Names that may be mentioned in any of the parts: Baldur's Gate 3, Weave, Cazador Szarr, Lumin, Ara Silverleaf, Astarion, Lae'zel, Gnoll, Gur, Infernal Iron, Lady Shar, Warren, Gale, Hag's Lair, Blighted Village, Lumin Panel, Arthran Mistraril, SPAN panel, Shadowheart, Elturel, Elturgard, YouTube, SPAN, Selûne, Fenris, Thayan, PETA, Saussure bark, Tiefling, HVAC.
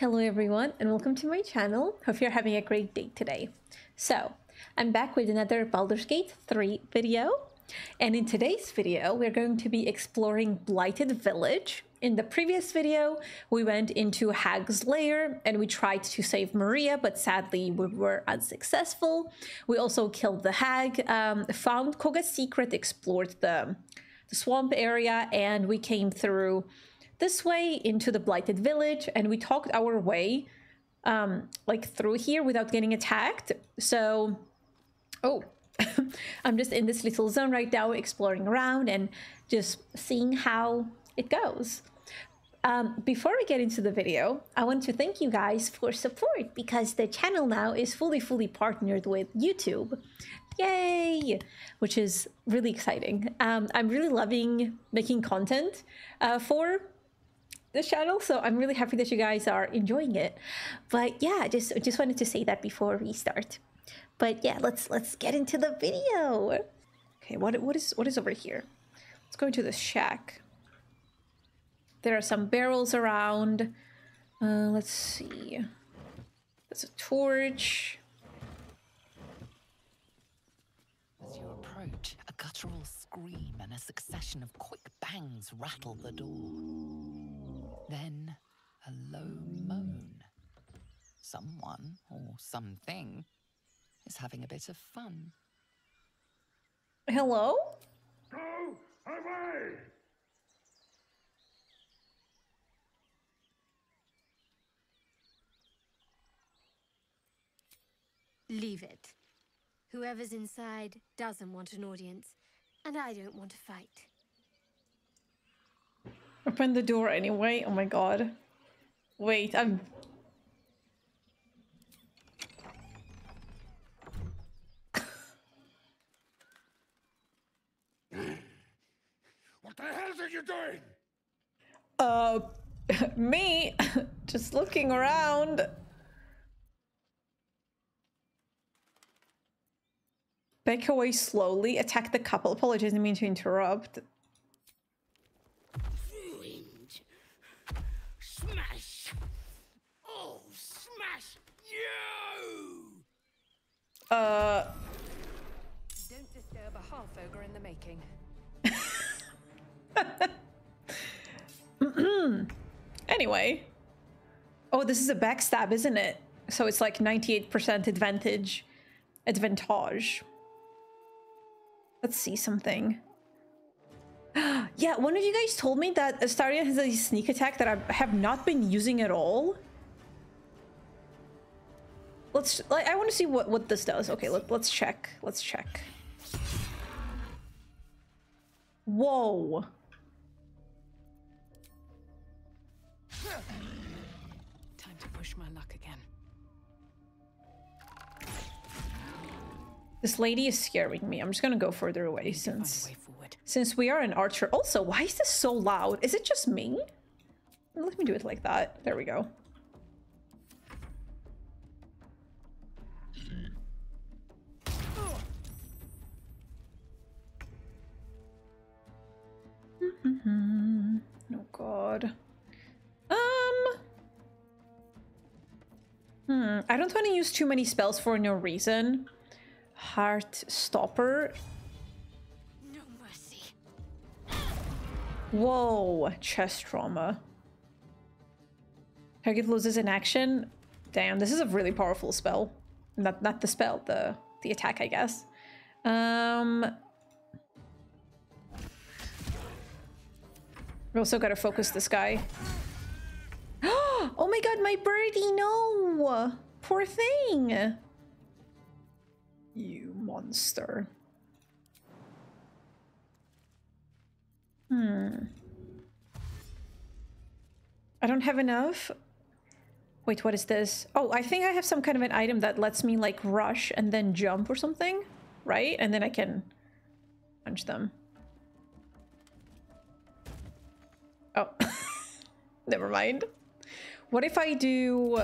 Hello everyone and welcome to my channel. Hope you're having a great day today. So I'm back with another Baldur's Gate 3 video, and in today's video we're going to be exploring Blighted Village. In the previous video we went into Hag's Lair and we tried to save Maria, but sadly we were unsuccessful. We also killed the hag, found Kogha's secret, explored the swamp area, and we came through this way into the Blighted Village, and we talked our way like through here without getting attacked. So I'm just in this little zone right now, exploring around and just seeing how it goes. Before we get into the video, I want to thank you guys for support, because the channel now is fully partnered with YouTube. Yay! Which is really exciting. I'm really loving making content for this channel, so I'm really happy that you guys are enjoying it. But yeah, just wanted to say that before we start. But yeah, let's get into the video. Okay, what is over here? Let's go into the shack. There are some barrels around. Let's see. There's a torch. As you approach, a guttural scream and a succession of quick bangs rattle the door. Then a low moan. Someone or something is having a bit of fun. Hello? Go away! Leave it. Whoever's inside doesn't want an audience, and I don't want to fight. Open the door anyway. Oh my god. Wait, I'm... What the hell are you doing? Me? Just looking around. Back away slowly. Attack the couple. Apologies, I didn't mean to interrupt. Smash! Oh, smash you! Don't disturb a half ogre in the making. Anyway. Oh, this is a backstab, isn't it? So it's like 98% advantage. Advantage. Let's see something. Yeah, one of you guys told me that Astarion has a sneak attack that I have not been using at all. Let's... I want to see what this does. Okay, let's check. Let's check. Whoa. Time to push my luck again. This lady is scaring me. I'm just gonna go further away since we are an archer. Also, why is this so loud? Is it just me? Let me do it like that. There we go. Oh god. I don't want to use too many spells for no reason. Heart stopper. No mercy. Whoa, chest trauma. Target loses an action. Damn, this is a really powerful spell. Not the spell, the attack, I guess. We also gotta focus this guy. Oh my god, my birdie, no! Poor thing! You monster. I don't have enough. Wait, what is this? Oh, I think I have some kind of an item that lets me like rush and then jump or something, right? And then I can punch them. Oh. Never mind. What if I do...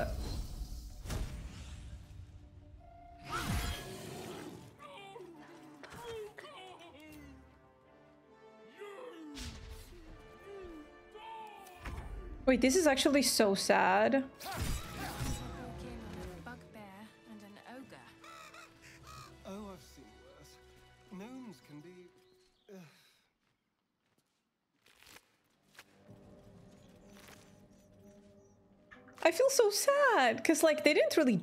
Wait, this is actually so sad. I feel so sad because, like, they didn't really,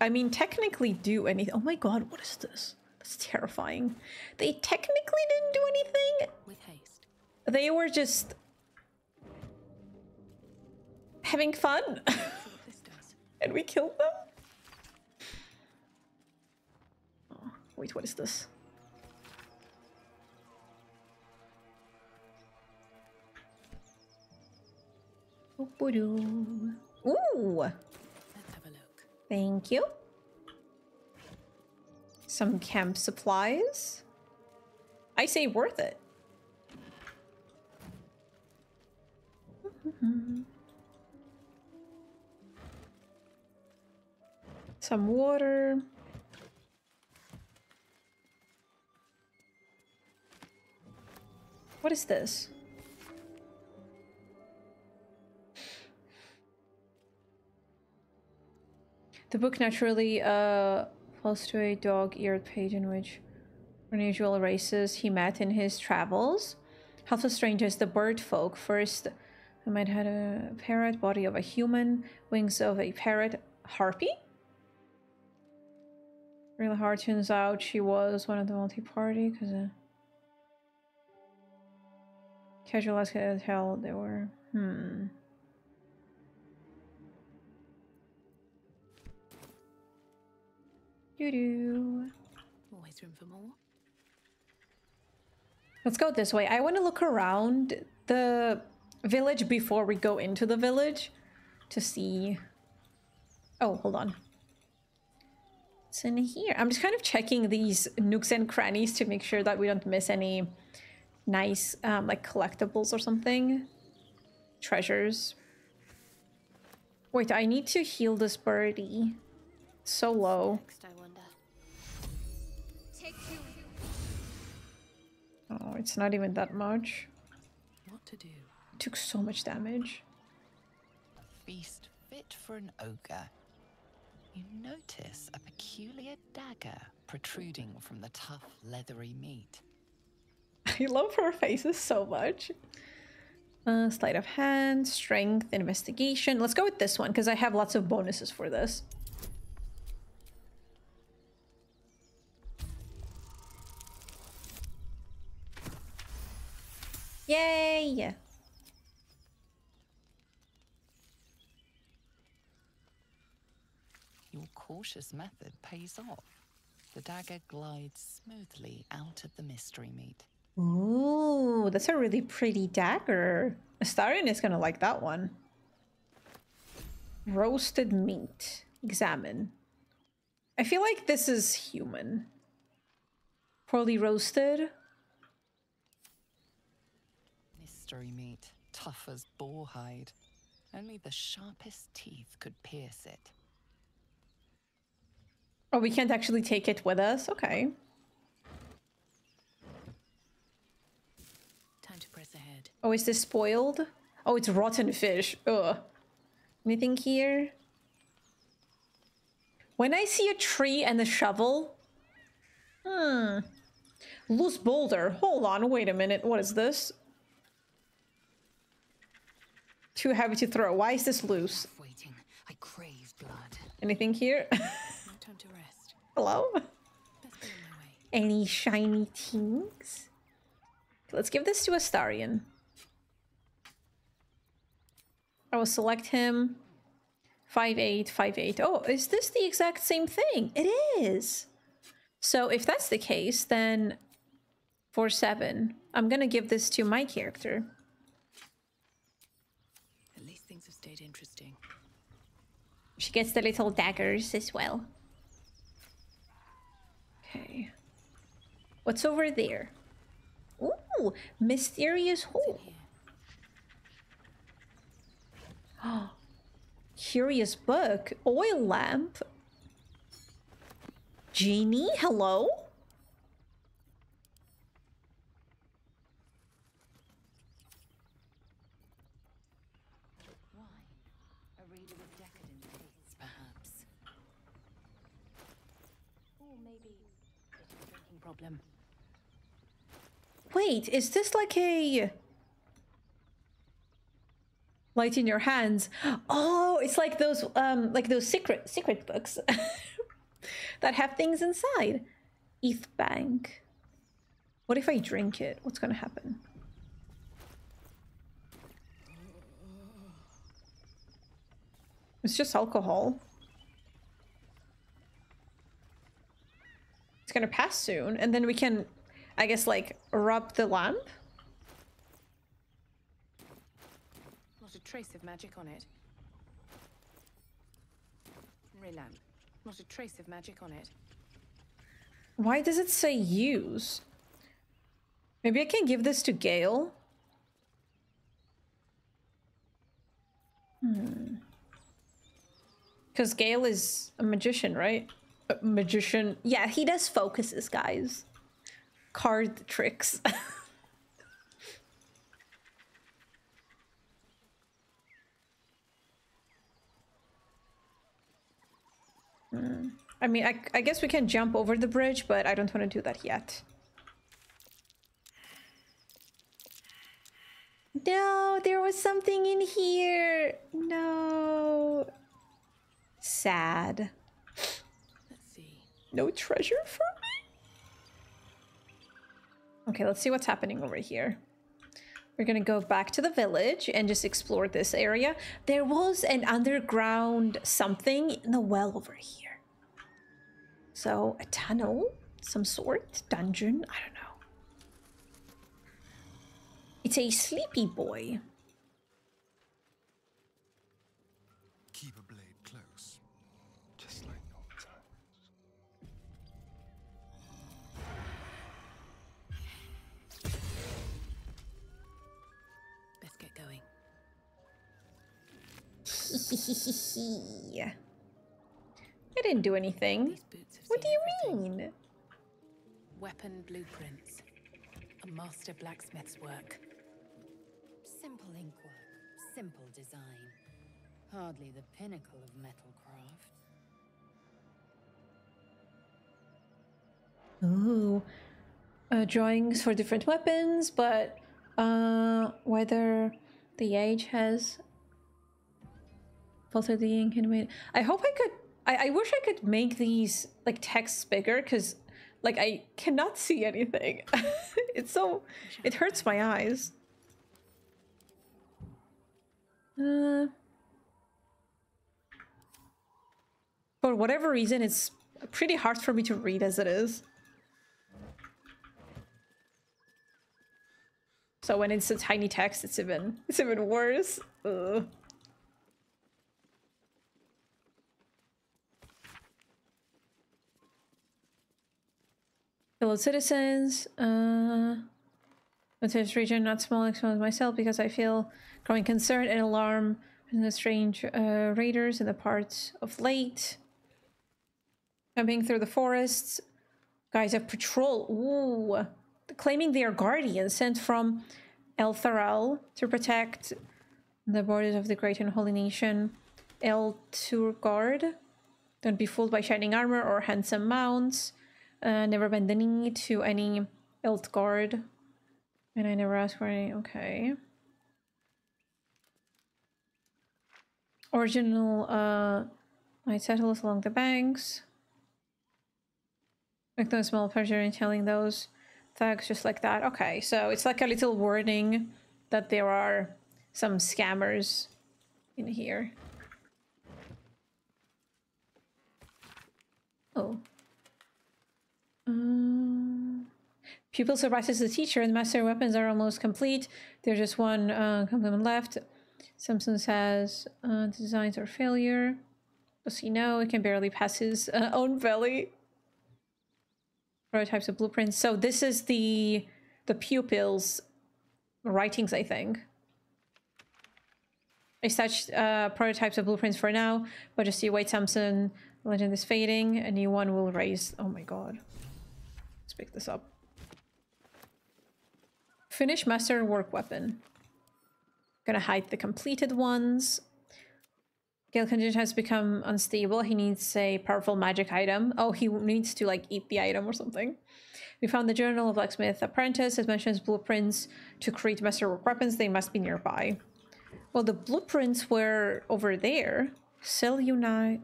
I mean, technically do anything. Oh my god, what is this? That's terrifying. They technically didn't do anything. With haste. They were just having fun. And we killed them. Oh, wait, what is this? Ooh. Let's have a look. Thank you. Some camp supplies. I say worth it. Some water. What is this? The book naturally falls to a dog-eared page in which unusual races he met in his travels. Helpful strangers, the bird folk. First, a man had a parrot, body of a human, wings of a parrot, harpy? Really hard, turns out she was one of the multi-party, because casual as hell they were. Always room for more. Let's go this way. I want to look around the village before we go into the village to see. Oh, hold on. It's in here. I'm just kind of checking these nooks and crannies to make sure that we don't miss any nice, like, collectibles or something. Treasures. Wait, I need to heal this birdie. It's so low. Oh, it's not even that much. What to do? It took so much damage. Beast fit for an ogre. You notice a peculiar dagger protruding from the tough, leathery meat. I love her faces so much. Sleight of hand, strength, investigation. Let's go with this one because I have lots of bonuses for this. Yay! Your cautious method pays off. The dagger glides smoothly out of the mystery meat. Ooh, that's a really pretty dagger. Astarion is gonna like that one. Roasted meat. Examine. I feel like this is human. Poorly roasted. Meat, tough as boar hide. Only the sharpest teeth could pierce it. Oh, we can't actually take it with us? Okay. Time to press ahead. Oh, is this spoiled? Oh, it's rotten fish. Ugh. Anything here? When I see a tree and a shovel... Loose boulder. Hold on, wait a minute. What is this? Too heavy to throw. Why is this loose? Waiting. I crave blood. Anything here? No time to rest. Hello? Any shiny things? Let's give this to Astarion. I will select him. 5858. Oh, is this the exact same thing? It is. So if that's the case, then 47. I'm gonna give this to my character. Interesting. She gets the little daggers as well. Okay. What's over there? Ooh, mysterious hole. Oh, curious book. Oil lamp. Genie, hello? problem. Wait, is this like a light in your hands? Oh, it's like those secret books that have things inside. ETH bank. What if I drink it? What's gonna happen? It's just alcohol. It's gonna pass soon, and then we can, I guess, like, rub the lamp. Not a trace of magic on it. Ray lamp. Not a trace of magic on it. Why does it say use? Maybe I can give this to Gale. Because Gale is a magician, right? A magician. Yeah, he does focuses, guys. Card tricks. I mean, I guess we can jump over the bridge, but I don't want to do that yet. No, there was something in here. No. Sad. Let's see. No treasure for me? Okay, let's see what's happening over here. We're gonna go back to the village and just explore this area. There was an underground something in the well over here. So, a tunnel, some sort, dungeon, I don't know. It's a sleepy boy. Keep a blade close, just like normal times. Let's get going. I didn't do anything. What do you mean? Weapon blueprints, a master blacksmith's work. Simple inkwork, simple design. Hardly the pinnacle of metalcraft. Ooh. Drawings for different weapons, but whether the age has faltered the ink and weight. I hope I could. I wish I could make these like texts bigger, because like I cannot see anything. It's so, it hurts my eyes. For whatever reason, it's pretty hard for me to read as it is. So when it's a tiny text, it's even worse. Ugh. Fellow citizens, with this region, not small exposed myself because I feel growing concern and alarm from the strange raiders in the parts of late. Coming through the forests, guys of patrol, ooh, claiming they are guardians sent from Elturel to protect the borders of the great and holy nation. Elturgard, don't be fooled by shining armor or handsome mounts. Never bend the knee to any Elturgard, and I never ask for any. Okay. Original light settlers along the banks. Make no small pleasure in telling those thugs just like that. Okay, so it's like a little warning that there are some scammers in here. Oh. Pupil surpasses the teacher and master weapons are almost complete. There's just one complement left. Samson says designs are failure. Does he know? It can barely pass his own belly. Prototypes of blueprints. So this is the pupil's writings, I think. I touched prototypes of blueprints for now, but just you wait, Samson. Legend is fading. A new one will raise. Oh my god. Let's pick this up. Finish master work weapon. Gonna hide the completed ones. Gale condition has become unstable. He needs a powerful magic item. Oh, he needs to like eat the item or something. We found the journal of Blacksmith Apprentice. It mentions blueprints to create masterwork weapons. They must be nearby. Well, the blueprints were over there. Selûne.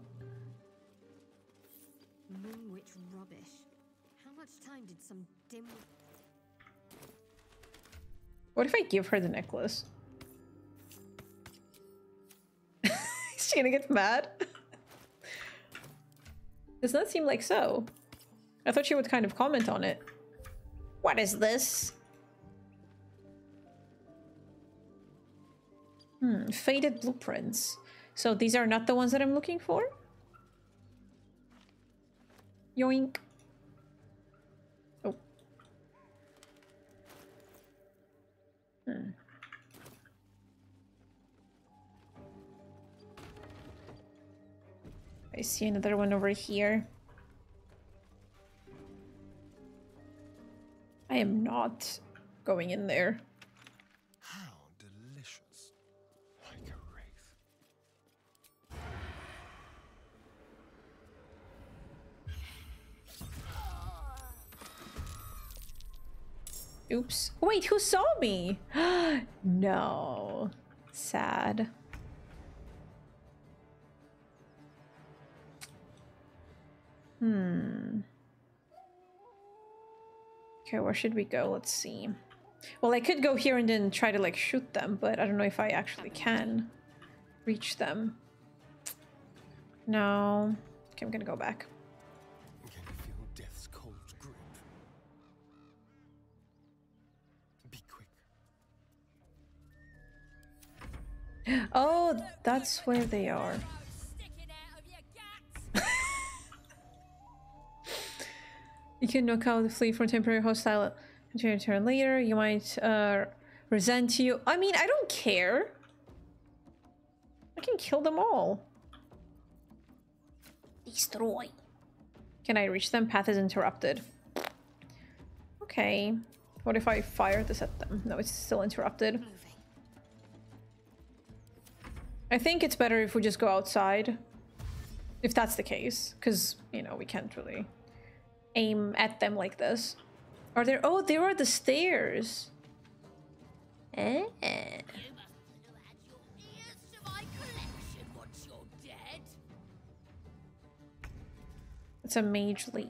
Moonwitch rubbish. How much time did some dim... What if I give her the necklace? Is she gonna get mad? Does not seem like so. I thought she would kind of comment on it. What is this? Hmm, faded blueprints. So these are not the ones that I'm looking for? Yoink. Oh. Hmm. I see another one over here. I am not going in there. How delicious. Like a wraith. Oops. Wait, who saw me? No. Sad. Hmm. Okay, where should we go? Let's see. Well, I could go here and then try to like shoot them, but I don't know if I actually can reach them. No. Okay, I'm gonna go back. Can you feel death's cold grip? Be quick. Oh, that's where they are. You can knock out the flea from temporary hostile until your turn later. You might resent you. I mean, I don't care. I can kill them all. Destroy. Can I reach them? Path is interrupted. Okay. What if I fire this at them? No, it's still interrupted. I think it's better if we just go outside. If that's the case. Because, you know, we can't really... aim at them like this. Are there? Oh, there are the stairs. Eh? It's a mage lady.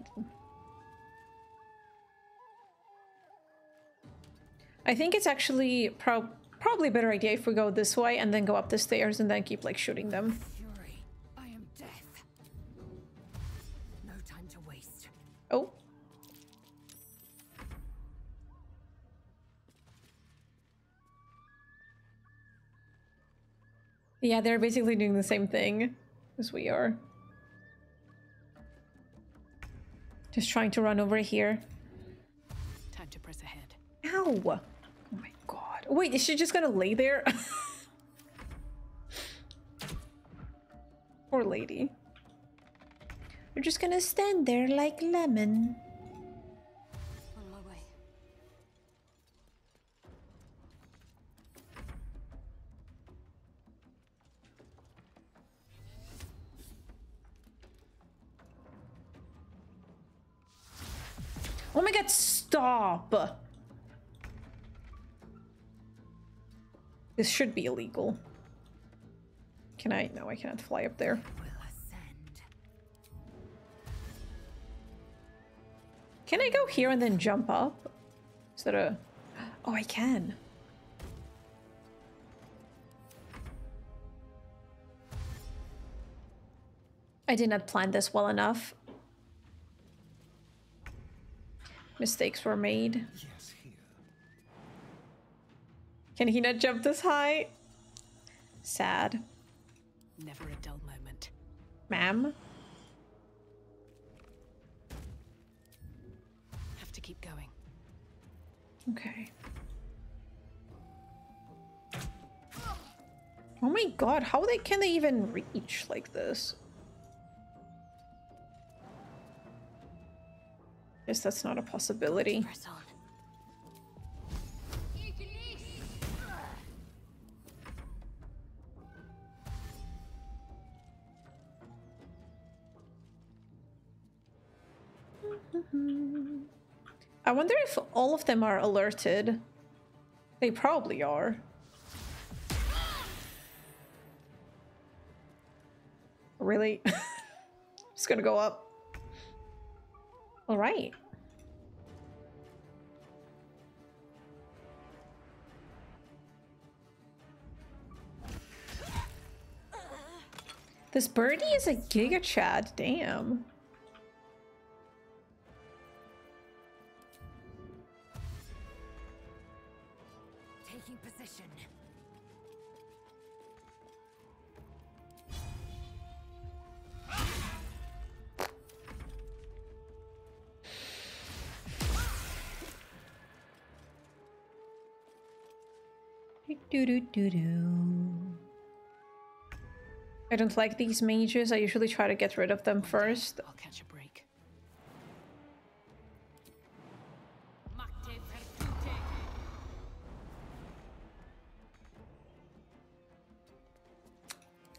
I think it's actually probably a better idea if we go this way and then go up the stairs and then keep like shooting them. Oh. Yeah, they're basically doing the same thing as we are. Just trying to run over here. Time to press ahead. Ow! Oh my god. Wait, is she just gonna lay there? Poor lady. We're just gonna stand there like lemon. On my way. Oh my god, stop! This should be illegal. Can I? No, I cannot fly up there. Can I go here and then jump up? Is that a... Oh, I can. I did not plan this well enough. Mistakes were made. Yes, here. Can he not jump this high? Sad. Never a dull moment. Ma'am? Keep going. Okay. Oh my god, how can they even reach like this? Guess that's not a possibility. I wonder if all of them are alerted. They probably are. Really? I'm just gonna go up. All right. This birdie is a giga chad, damn. Taking position. I don't like these mages. I usually try to get rid of them first. I'll catch a break.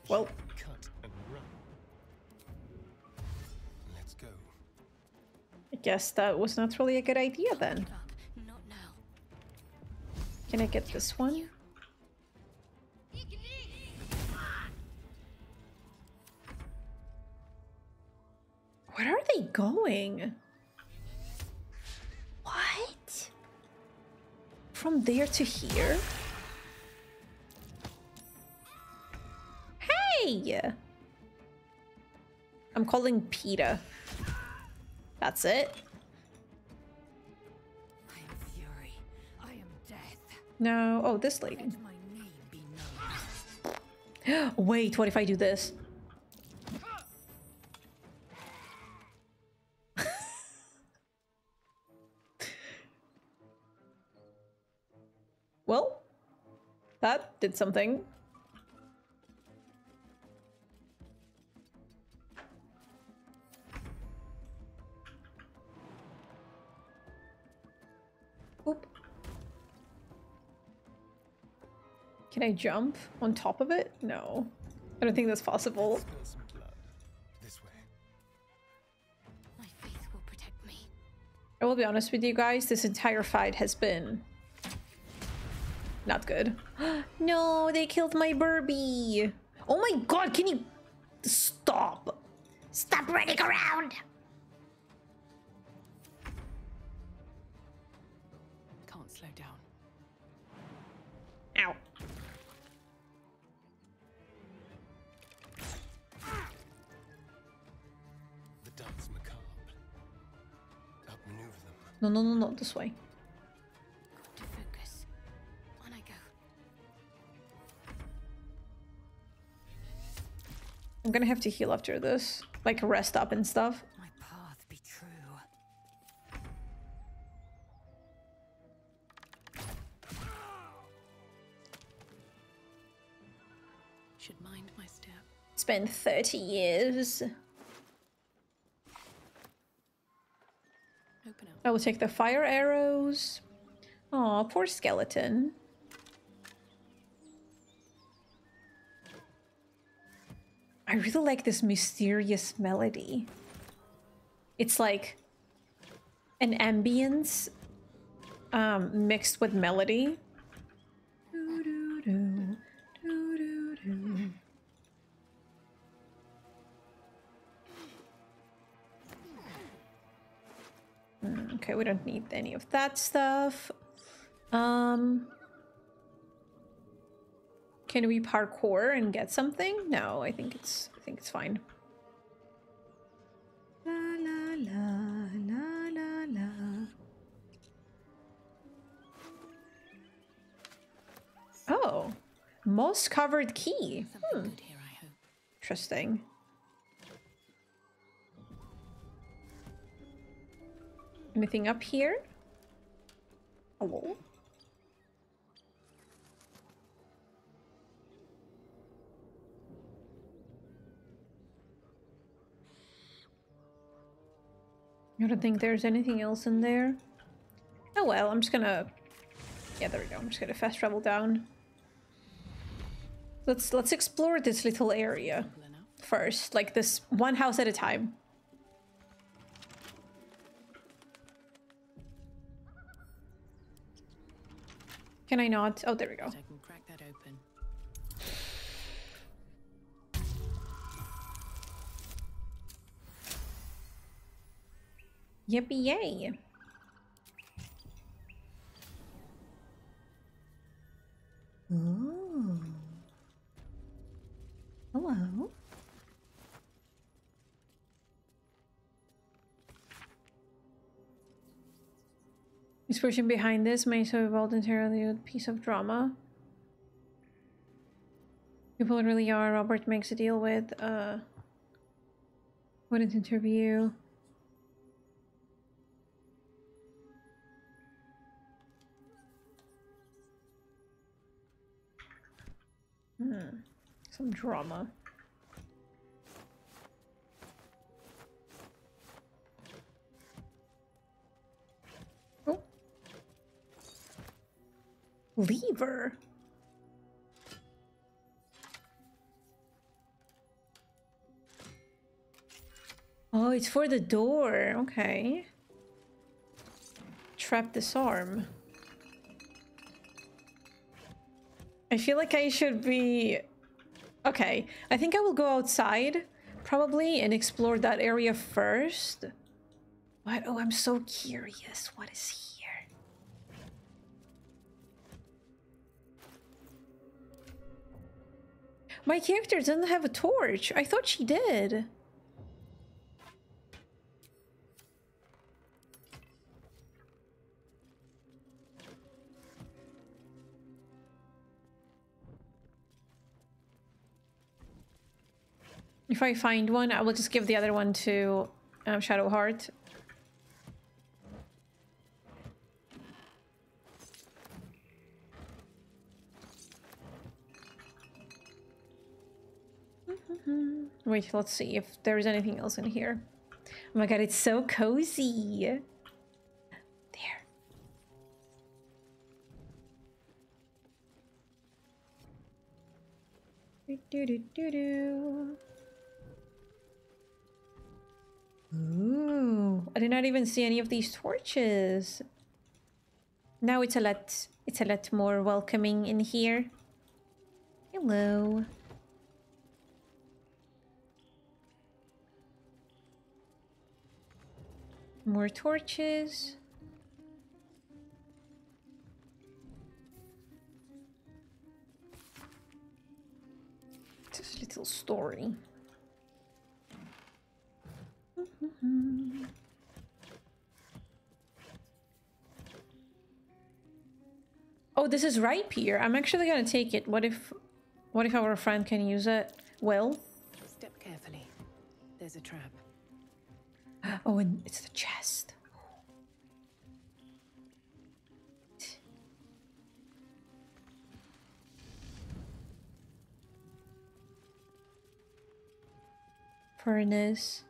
Well, cut and run. Let's go. I guess that was not really a good idea then. Not now. Can I get this one? Where are they going? What? From there to here? Hey! I'm calling PETA. That's it. I am fury. I am death. No. Oh, this lady. Wait, what if I do this? Well, that did something. Oop. Can I jump on top of it? No. I don't think that's possible. My faith will protect me. I will be honest with you guys, this entire fight has been not good. No, they killed my Burby. Oh my god, can you stop? Stop running around! Can't slow down. Ow. The dance macabre. Outmaneuver them. No, no, no, not this way. I'm gonna have to heal after this, like rest up and stuff. My path be true. Should mind my step. It's been 30 years. Open up. I will take the fire arrows. Aw, poor skeleton. I really like this mysterious melody. It's like an ambience mixed with melody. Okay, we don't need any of that stuff. Can we parkour and get something? No, I think it's fine. La la la la la la. Oh, moss covered key. Good here, I hope. Interesting. Anything up here? Hello. I don't think there's anything else in there. Oh well, I'm just gonna... Yeah, there we go. I'm just gonna fast travel down. Let's explore this little area first. Like this one house at a time. Can I not? Oh, there we go. So I can crack that open. Yippee yay. Ooh. Hello. This person behind this may so voluntarily a piece of drama. People really are. Robert makes a deal with wouldn't interview. Some drama. Oh. Lever. Oh, it's for the door. Okay. Trap disarm. I feel like I should be... Okay, I think I will go outside, probably, and explore that area first. What? Oh, I'm so curious. What is here? My character doesn't have a torch. I thought she did. If I find one, I will just give the other one to Shadowheart. Wait, let's see if there is anything else in here. Oh my god, it's so cozy. There. Do-do-do-do-do. Ooh, I did not even see any of these torches. Now it's a lot more welcoming in here. Hello. More torches. Just a little story. Oh, this is ripe here. I'm actually gonna take it. What if our friend can use it? Well, step carefully. There's a trap. Oh, and it's the chest. Furnace.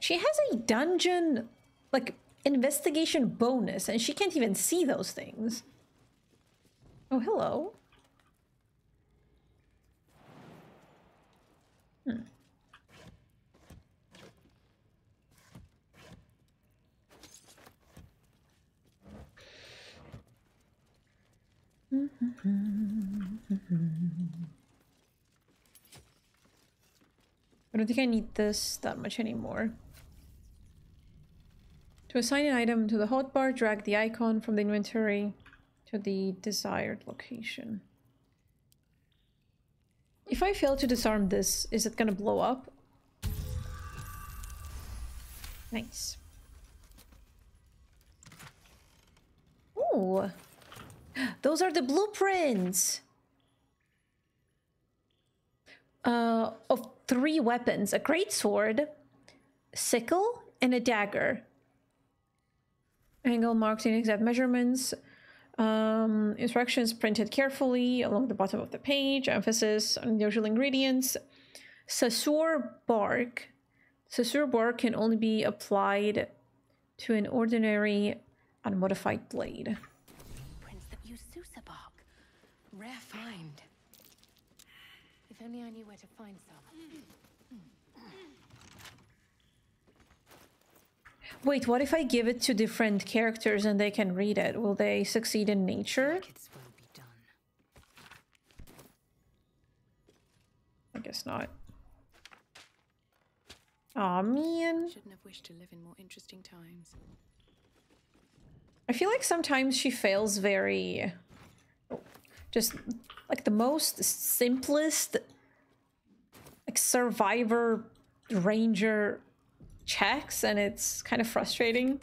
She has a dungeon, like, investigation bonus, and she can't even see those things. Oh, hello. Hmm. I don't think I need this that much anymore. To assign an item to the hotbar, drag the icon from the inventory to the desired location. If I fail to disarm this, is it gonna blow up? Nice. Ooh! Those are the blueprints! Of 3 weapons. A greatsword, sickle, and a dagger. Angle marked in exact measurements. Instructions printed carefully along the bottom of the page. Emphasis on the usual ingredients. Saussure bark. Saussure bark can only be applied to an ordinary unmodified blade. Prints that use Saussure bark. Rare find. If only I knew where to find some. Wait, what if I give it to different characters and they can read it? Will they succeed in nature? I guess not. Aw, man. Shouldn't have wished to live in more interesting times. I feel like sometimes she fails very... just like the most simplest like survivor ranger checks, and it's kind of frustrating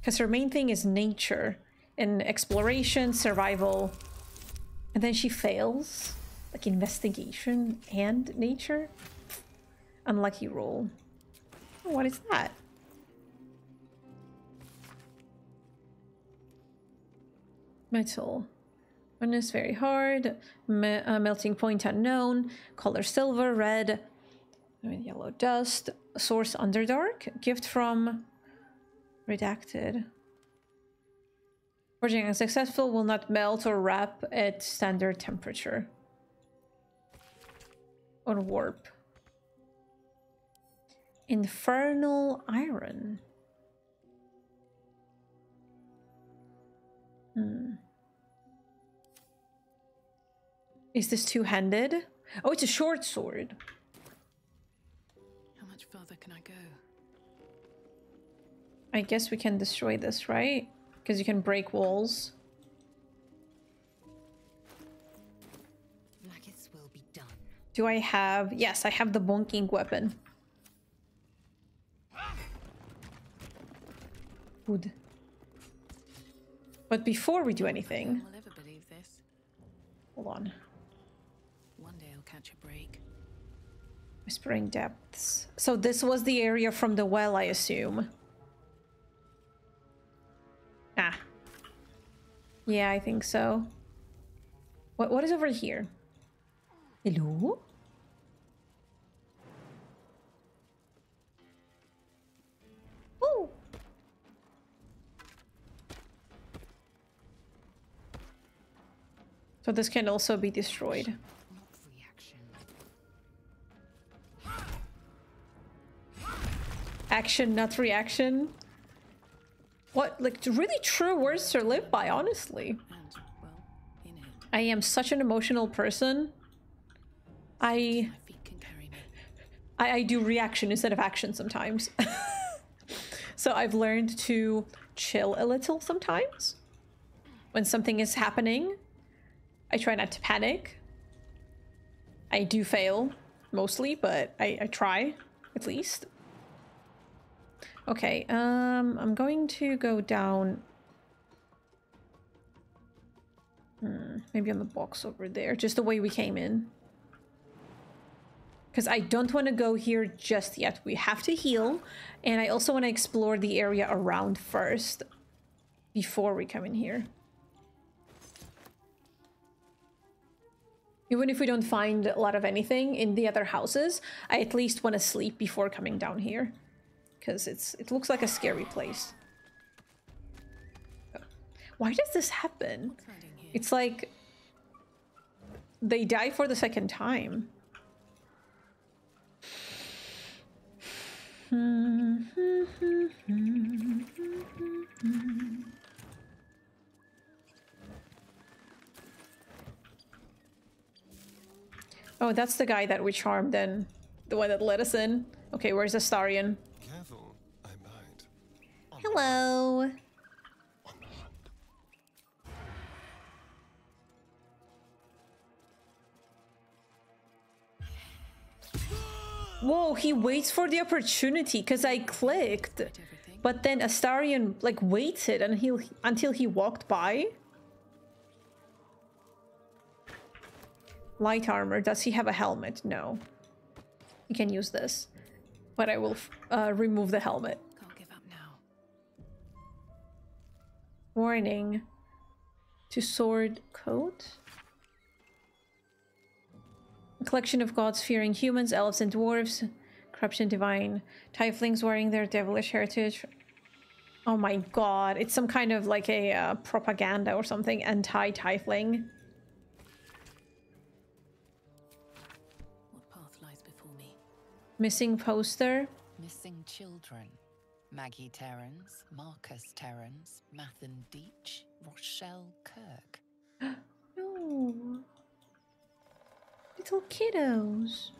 because her main thing is nature and exploration, survival, and then she fails like investigation and nature. Unlucky roll. What is that? Metal. Hardness very hard. Melting point unknown. Color silver, red, yellow dust. Source Underdark. Gift from Redacted. Forging unsuccessful, will not melt or wrap at standard temperature. Or warp. Infernal Iron. Hmm. Is this two-handed? Oh, it's a short sword. How much further can I go? I guess we can destroy this, right? Because you can break walls. Maggots will be done. Do I have... yes, I have the bonking weapon. Good. But before we do anything... I'll never believe this. Hold on. One day I'll catch a break. Whispering Depths. So this was the area from the well, I assume. Ah. Yeah, I think so. What is over here? Hello? Oh! So this can also be destroyed. Action, not reaction. What, like, really true words to live by, honestly. I am such an emotional person. I do reaction instead of action sometimes. So I've learned to chill a little sometimes. When something is happening, I try not to panic. I do fail, mostly, but I try, at least. Okay, I'm going to go down... maybe on the box over there, just the way we came in. Because I don't want to go here just yet. We have to heal, and I also want to explore the area around first, before we come in here. Even if we don't find a lot of anything in the other houses, I at least want to sleep before coming down here. Because it looks like a scary place. Oh. Why does this happen? It's like... they die for the second time. Oh, that's the guy that we charmed and the one that let us in. Okay, where's Astarion? Careful, I might. Hello. Whoa, he waits for the opportunity because I clicked, but then Astarion like waited until he walked by. Light armor. Does he have a helmet? No. You can use this. But I will remove the helmet. Can't give up now. Warning. To sword coat. A collection of gods fearing humans, elves and dwarves. Corruption divine. Tieflings wearing their devilish heritage. Oh my god. It's some kind of like a propaganda or something. Anti-tiefling. Missing poster. missing children. Maggie Terrans, Marcus Terrans, Mathan Deach, Rochelle Kirk. No. Little kiddos.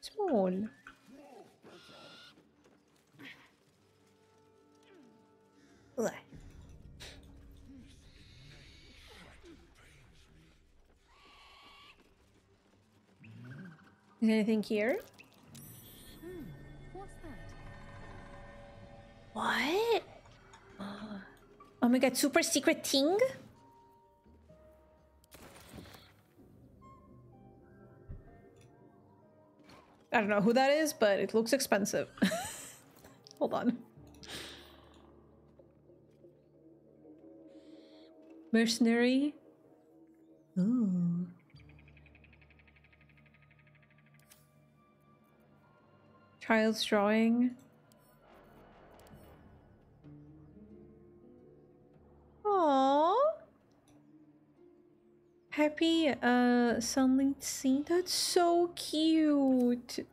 Small. Ugh. Is there anything here? What's that? What? Oh my god, super secret thing? I don't know who that is, but it looks expensive. Hold on. Mercenary. Ooh. Child's drawing. Aww. Happy sunlit scene. That's so cute.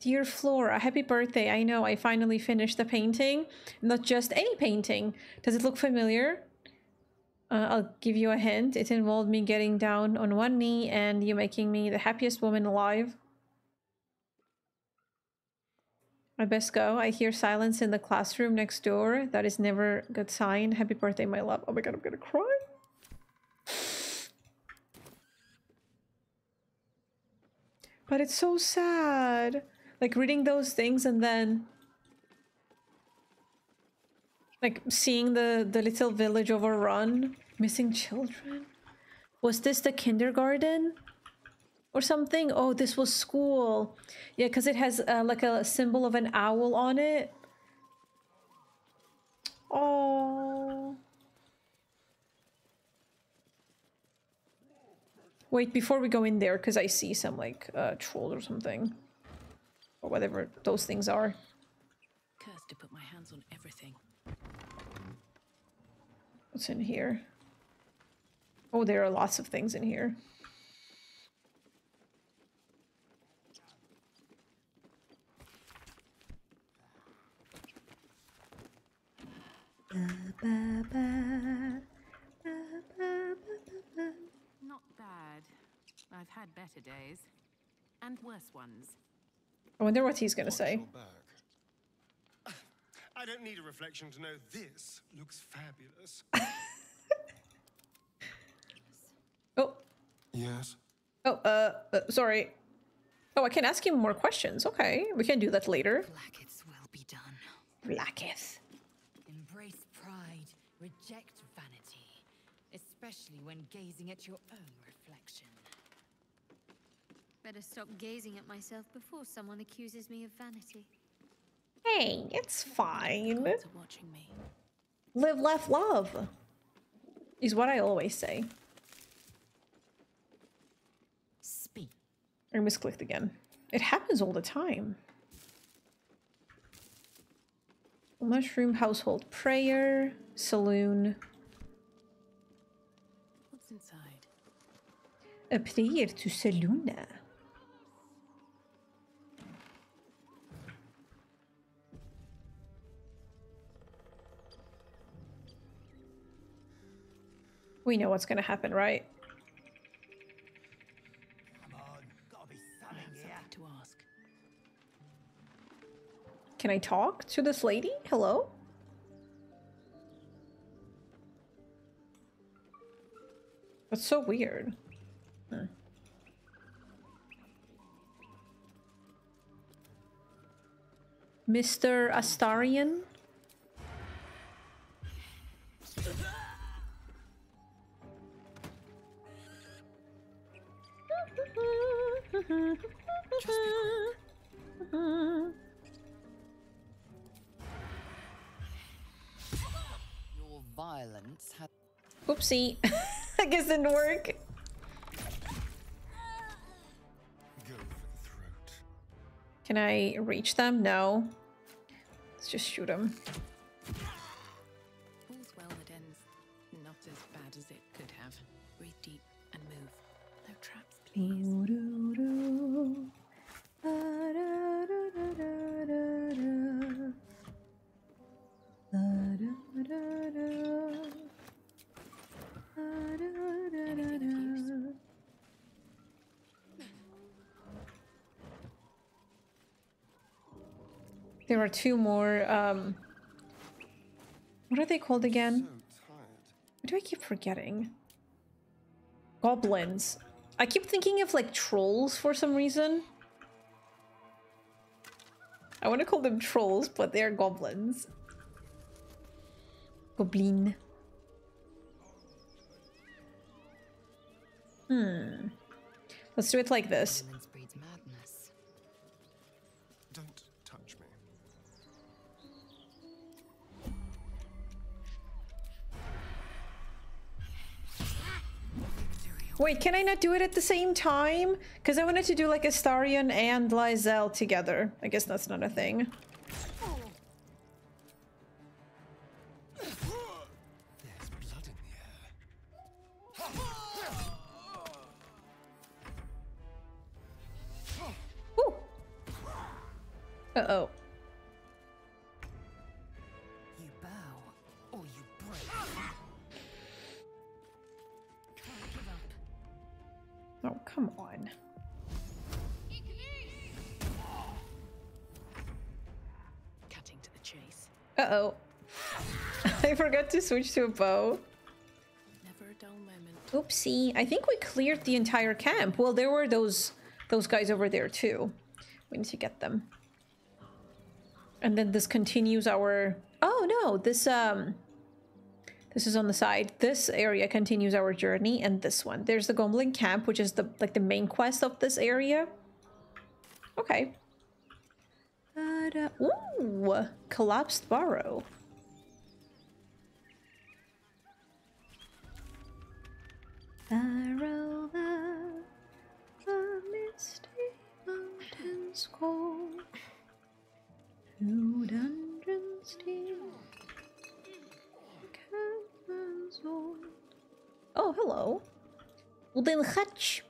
Dear Flora, happy birthday. I know, I finally finished the painting. Not just any painting. Does it look familiar? I'll give you a hint. It involved me getting down on one knee and you making me the happiest woman alive. I best go. I hear silence in the classroom next door. That is never a good sign. Happy birthday, my love. Oh my god, I'm gonna cry. But it's so sad. Like reading those things and then like seeing the little village overrun. Missing children. Was this the kindergarten? Or something? Oh, this was school. Yeah, because it has like a symbol of an owl on it. Oh. Wait, before we go in there, because I see some like troll or something. Or whatever those things are. Cursed to put my hands on everything. What's in here? Oh, there are lots of things in here. Not bad. I've had better days and worse ones. I wonder what he's gonna say. I don't need a reflection to know this looks fabulous. Oh. Yes. Oh, sorry. Oh, I can ask him more questions. Okay, we can do that later. Blacketh will be done. Blacketh. Embrace pride, reject vanity, especially when gazing at your own reflection. Better stop gazing at myself before someone accuses me of vanity. Hey, it's fine. Watching me. Live, laugh, love is what I always say. Speak. I misclicked again. It happens all the time. Mushroom household prayer, Selûne. What's inside? A prayer to Selûne. We know what's gonna happen, right? Come on, gotta be something here to ask. Can I talk to this lady? Hello? That's so weird. Huh. Mr. Astarion? Your violence had. Oopsie, I guess it didn't work. Go for the throat. Can I reach them? No. Let's just shoot them. All's well that ends. Not as bad as it could have. Breathe deep and move. no traps, please. There are two more, what are they called again? What do I keep forgetting? Goblins. I keep thinking of like trolls for some reason. I want to call them trolls, but they're goblins. Goblin. Let's do it like this. Wait, can I not do it at the same time? Because I wanted to do like Astarion and Lae'zel together. I guess that's not a thing. There's blood in the air. Ooh. Uh-oh. Oh, come on. Cutting to the chase. Uh-oh. I forgot to switch to a bow. Never a dull moment. Oopsie. I think we cleared the entire camp. Well, there were those guys over there too. We need to get them. And then this continues our... Oh no, this this is on the side. This area continues our journey, and this one. There's the Goblin Camp, which is the main quest of this area. Okay. Ooh! Collapsed Barrow. Barrow the misty mountains cold, through dungeons deep. Oh, hello. Wooden Hutch.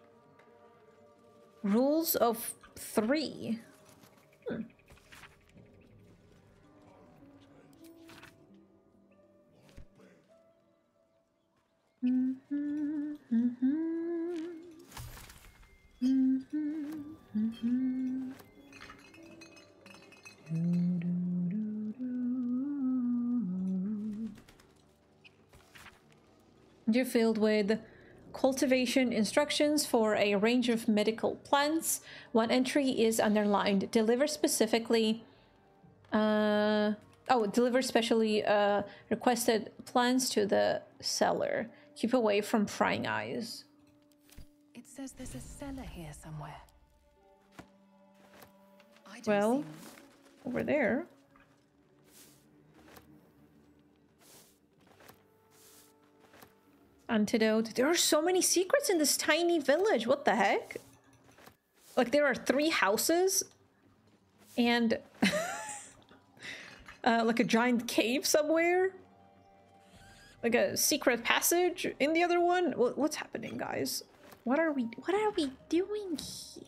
Rules of 3. You're filled with cultivation instructions for a range of medical plants. One entry is underlined. Deliver specifically deliver specially requested plants to the cellar. Keep away from prying eyes. It says there's a cellar here somewhere. Well, over there. Antidote. There are so many secrets in this tiny village. What the heck? Like, there are 3 houses and like a giant cave somewhere, like a secret passage in the other one. What's happening, guys? What are we doing here?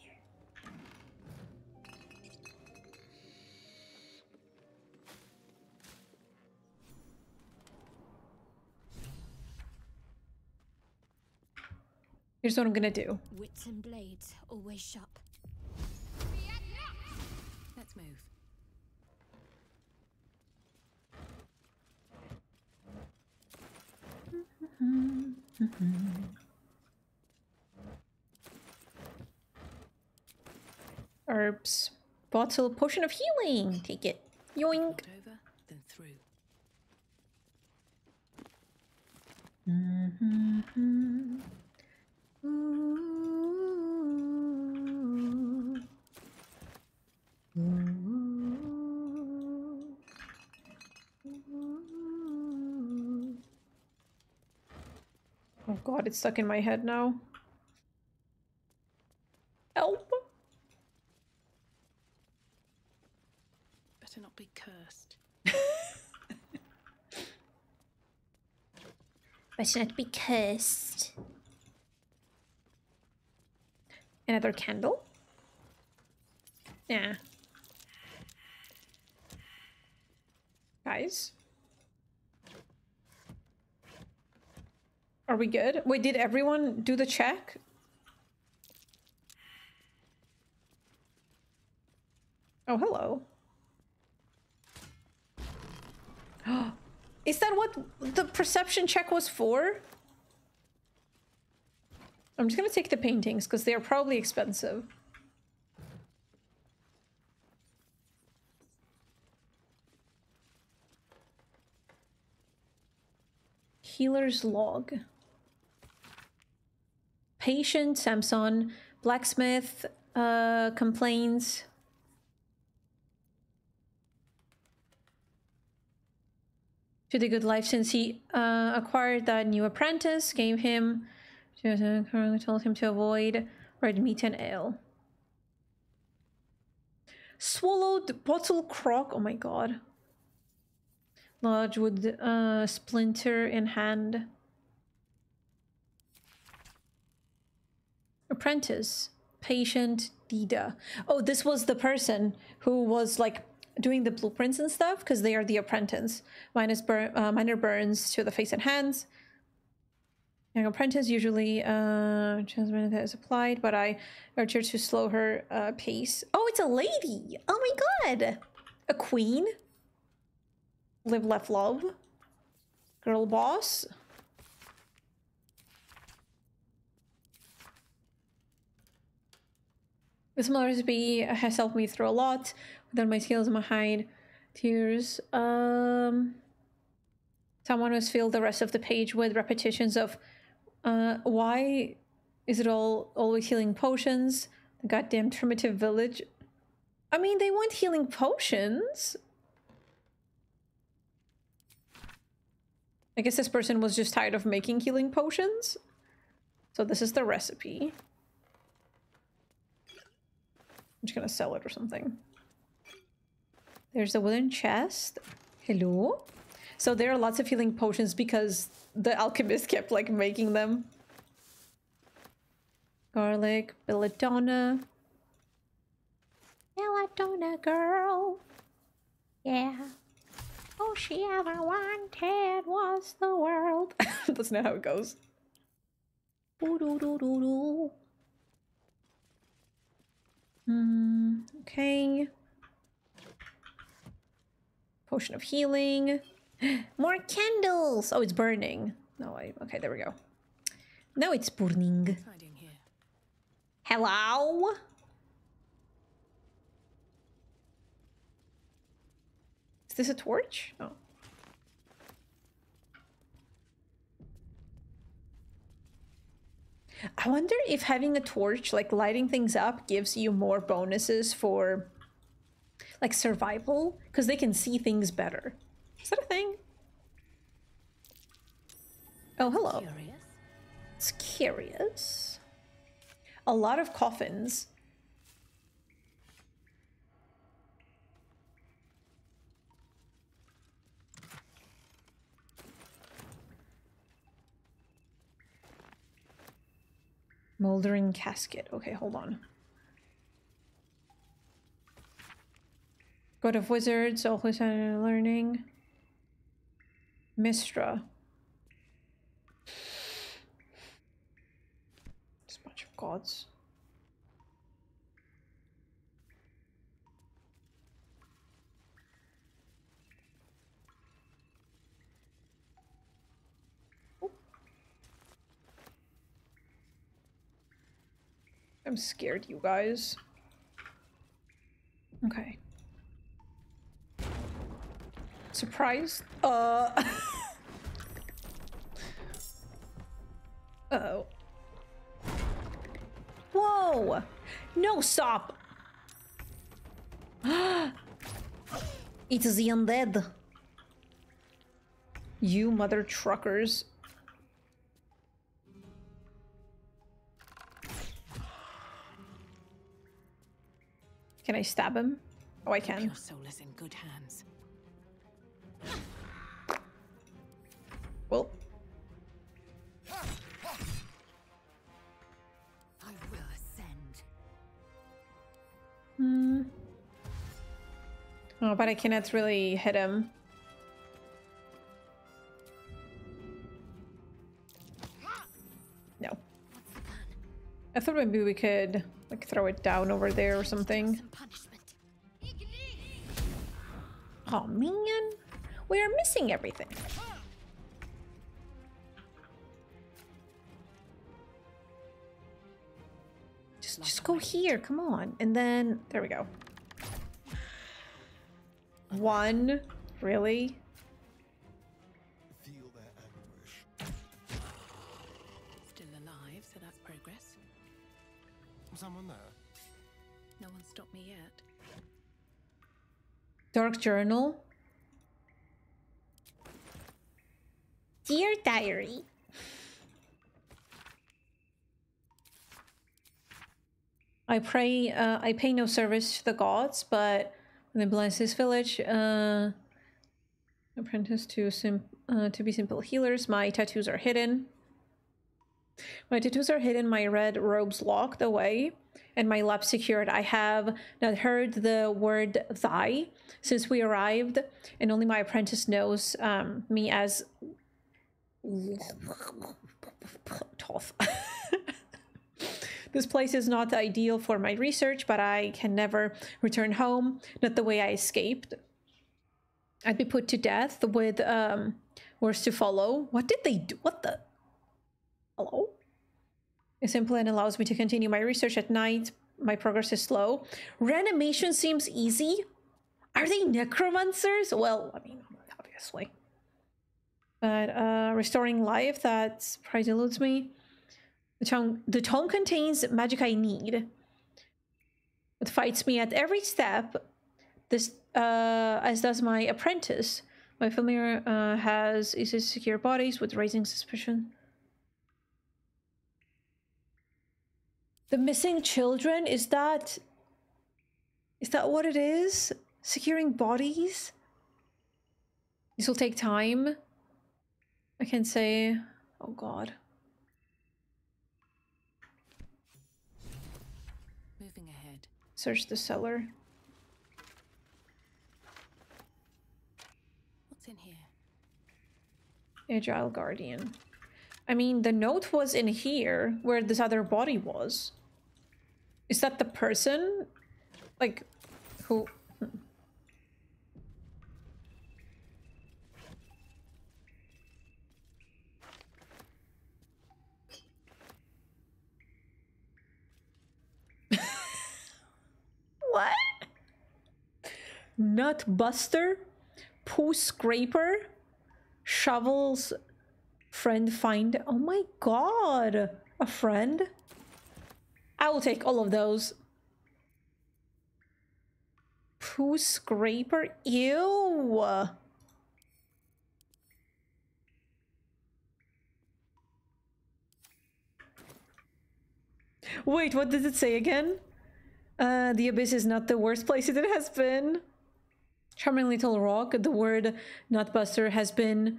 Here's what I'm gonna do. Wits and blades always sharp. Let's move. Herbs. Bottle potion of healing. Take it. Yoink. Over, then through. Oh god, it's stuck in my head now. Help! Better not be cursed. Better not be cursed. Another candle? Nah. Guys? Are we good? Wait, did everyone do the check? Oh, hello. Is that what the perception check was for? I'm just gonna take the paintings because they are probably expensive. Healer's log. Patient, Samson, blacksmith, complaints. To the good life since he acquired that new apprentice, gave him, told him to avoid red meat and ale. Swallowed bottle croc, oh my god. Lodge with splinter in hand. Apprentice, patient, Dida. Oh, this was the person who was like doing the blueprints and stuff because they are the apprentice. Minor burns to the face and hands. Young apprentice usually transmitted that is applied, but I urge her to slow her pace. Oh, it's a lady! Oh my god! A queen? Live, left, love. Girl boss. This small recipe has helped me through a lot. Without my skills, my hide tears. Someone must fill the rest of the page with repetitions of why is it always healing potions? The goddamn primitive village. I mean, they want healing potions. I guess this person was just tired of making healing potions. So this is the recipe. I'm just gonna sell it or something. There's a wooden chest. Hello? So there are lots of healing potions because the alchemist kept like making them. Garlic, belladonna. Belladonna girl. Yeah. All she ever wanted was the world. That's not how it goes. Ooh, okay. Potion of healing. More candles! Oh, it's burning. No, okay, there we go. Now it's burning. Hello? Is this a torch? Oh. I wonder if having a torch, like lighting things up, gives you more bonuses for like survival, because they can see things better. Is that a thing? Oh, hello. Curious. It's curious. A lot of coffins. Moldering casket. Okay, hold on. God of Wizards, always learning. Mystra. It's a bunch of gods. Oh. I'm scared, you guys. Okay. Surprised? Uh-oh. Whoa! No, stop! It is the undead. You mother truckers. Can I stab him? Oh, I can. Your soul is in good hands. Well, I will ascend. Oh, but I cannot really hit him. No. I thought maybe we could like throw it down over there or something. Oh man, we are missing everything. Just go here, come on. And then, there we go. One? Really? Feel their anguish. Still alive, so that's progress. Someone there? No one stopped me yet. Dark journal. Dear diary. I pray, I pay no service to the gods, but when they bless this village, apprentice to be simple healers. My tattoos are hidden. My red robes locked away, and my lap secured. I have not heard the word thy since we arrived, and only my apprentice knows me as Toth. This place is not ideal for my research, but I can never return home, not the way I escaped. I'd be put to death with worse to follow. What did they do? What the? Hello? A simple plan allows me to continue my research at night. My progress is slow. Reanimation seems easy. Are they necromancers? Well, I mean, obviously. But restoring life, that probably eludes me. The tome contains magic I need. It fights me at every step, as does my apprentice. My familiar has easy to secure bodies with raising suspicion. The missing children, is that what it is? Securing bodies? This will take time. I can't say, oh god. Search the cellar. What's in here? Agile Guardian. I mean, the note was in here where this other body was. Is that the person? Like, who? What? Nut buster, poo scraper, shovels, friend find. Oh my god, a friend? I will take all of those. Poo scraper, ew. Wait, what does it say again? The abyss is not the worst place it has been. Charming little rock. The word nutbuster has been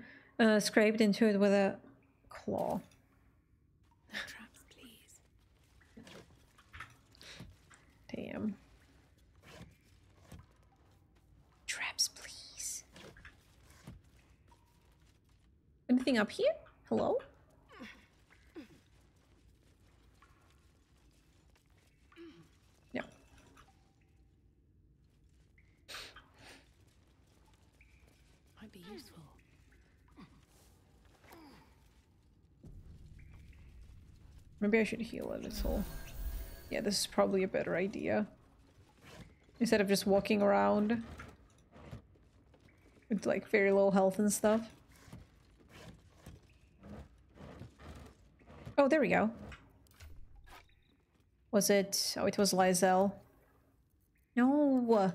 scraped into it with a claw. Traps, please. Damn. Traps, please. Anything up here? Hello? Maybe I should heal it at all. Yeah, this is probably a better idea. Instead of just walking around with like very low health and stuff. Oh, there we go. Was it? Oh, it was Lae'zel. No.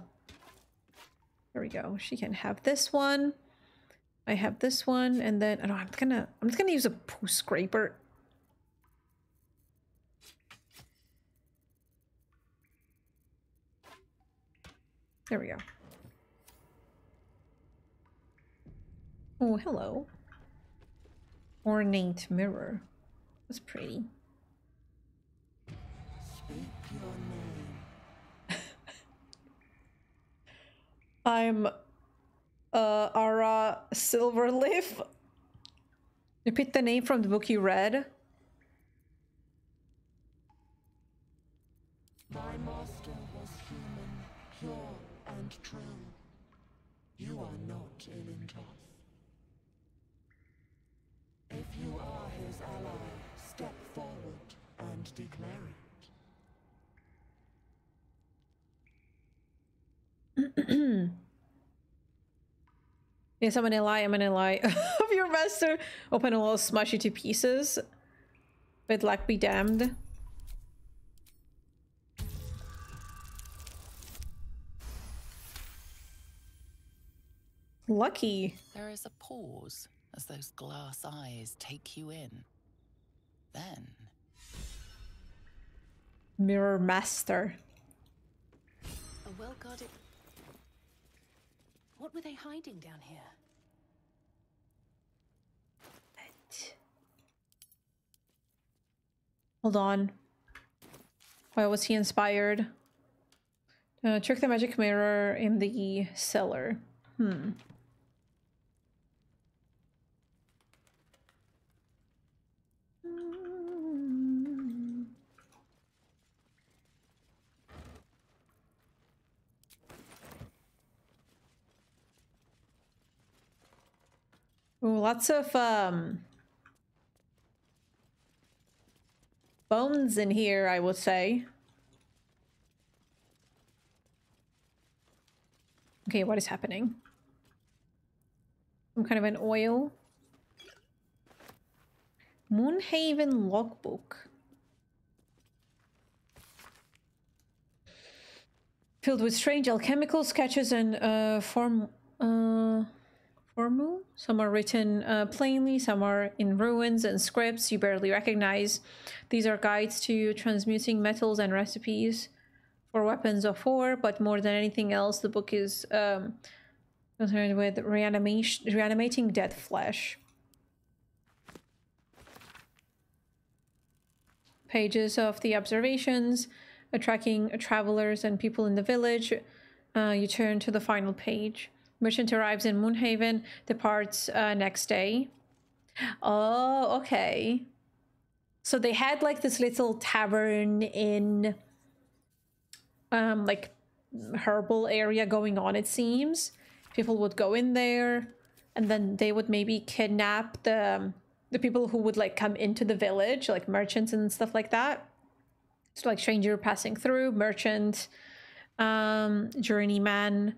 There we go. She can have this one. I have this one, and then oh, I'm just gonna use a poo scraper. There we go. Oh, hello. Ornate mirror. That's pretty. Speak your name. I'm Ara Silverleaf. Repeat the name from the book you read. My master was human, pure and true. You are not an Intoth. If you are his ally, step forward and declare it. Yes, I'm an ally of your master. Open a little, smash you to pieces. With luck be damned. Lucky. There is a pause as those glass eyes take you in. Then... Mirror Master. A well-guarded... What were they hiding down here? But... Hold on. Why was he inspired? Trick the magic mirror in the cellar. Hmm. Ooh, lots of bones in here, I would say. Okay, what is happening? Some kind of an oil. Moonhaven logbook. Filled with strange alchemical sketches and formulas. Some are written plainly, some are in ruins and scripts you barely recognize. These are guides to transmuting metals and recipes for weapons of war, but more than anything else, the book is concerned with reanimating dead flesh. Pages of the observations, attracting travelers and people in the village. You turn to the final page. Merchant arrives in Moonhaven, departs next day. Oh, okay. So they had like this little tavern in like herbal area going on, it seems. People would go in there and then they would maybe kidnap the people who would like come into the village, like merchants and stuff like that. So like stranger passing through, merchant, journeyman.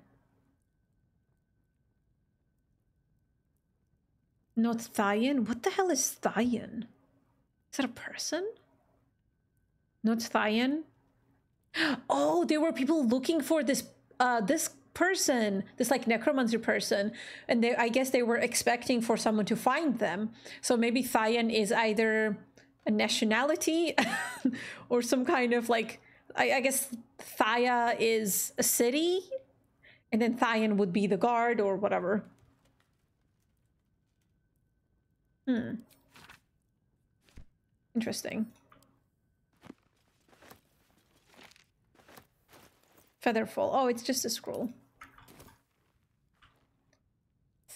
Not Thayan? What the hell is Thayan? Is that a person? Not Thayan? Oh, there were people looking for this this person, this like necromancer person, and they, I guess they were expecting for someone to find them. So maybe Thayan is either a nationality or some kind of like, I guess Thaya is a city and then Thayan would be the guard or whatever. Hmm. Interesting. Featherfall. Oh, it's just a scroll.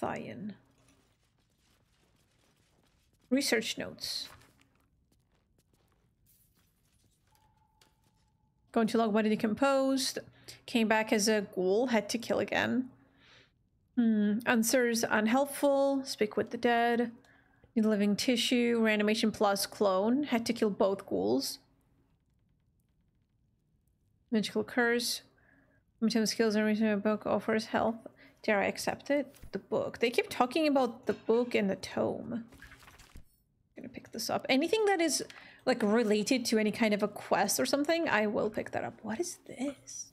Thayan. Research notes. Going to log what he decomposed. Came back as a ghoul. Had to kill again. Hmm. Answers unhelpful. Speak with the dead. In living tissue, reanimation plus clone. Had to kill both ghouls. Magical curse. Some skills and reason a book offers help. Dare I accept it? The book. They keep talking about the book and the tome. I'm gonna pick this up. Anything that is like related to any kind of a quest or something, I will pick that up. What is this?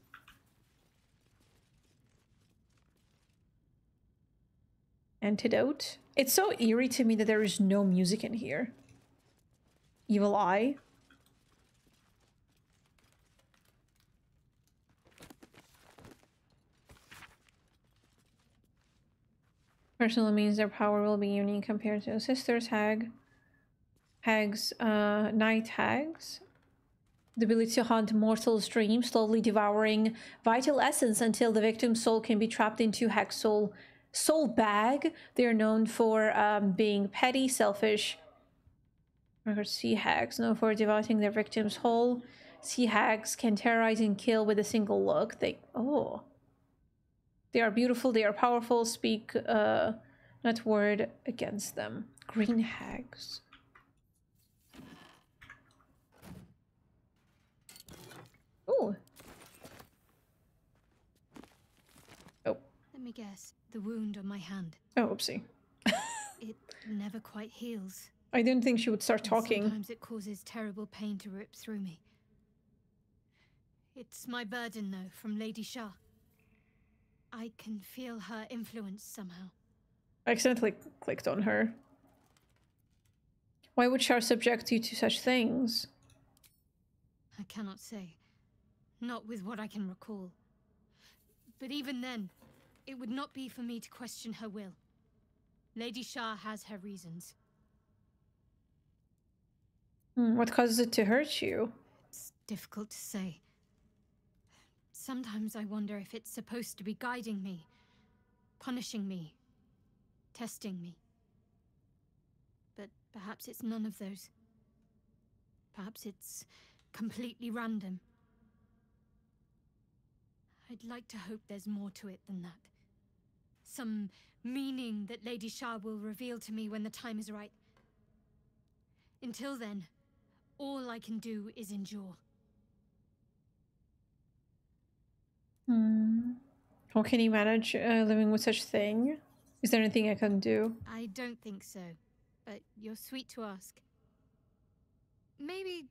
Antidote. It's so eerie to me that there is no music in here. Evil Eye. Personal means their power will be unique compared to the sisters. Hag's night hags. The ability to hunt mortals' dreams, slowly devouring vital essence until the victim's soul can be trapped into Hag's soul bag. They are known for being petty, selfish. Sea hags, known for devouring their victims whole. Sea hags can terrorize and kill with a single look. They are beautiful, they are powerful. Speak not word against them. Green hags. Ooh. Oh. Let me guess. The wound on my hand. Oh, oopsie. It never quite heals. I didn't think she would start talking. Sometimes it causes terrible pain to rip through me. It's my burden, though, from Lady Shar. I can feel her influence somehow. I accidentally clicked on her. Why would Shar subject you to such things? I cannot say. Not with what I can recall. But even then, it would not be for me to question her will. Lady Shar has her reasons. What causes it to hurt you? It's difficult to say. Sometimes I wonder if it's supposed to be guiding me, punishing me, testing me. But perhaps it's none of those. Perhaps it's completely random. I'd like to hope there's more to it than that. Some meaning that Lady Shar will reveal to me when the time is right. Until then, all I can do is endure. How can you manage living with such thing? Is there anything I can do? I don't think so, but you're sweet to ask. Maybe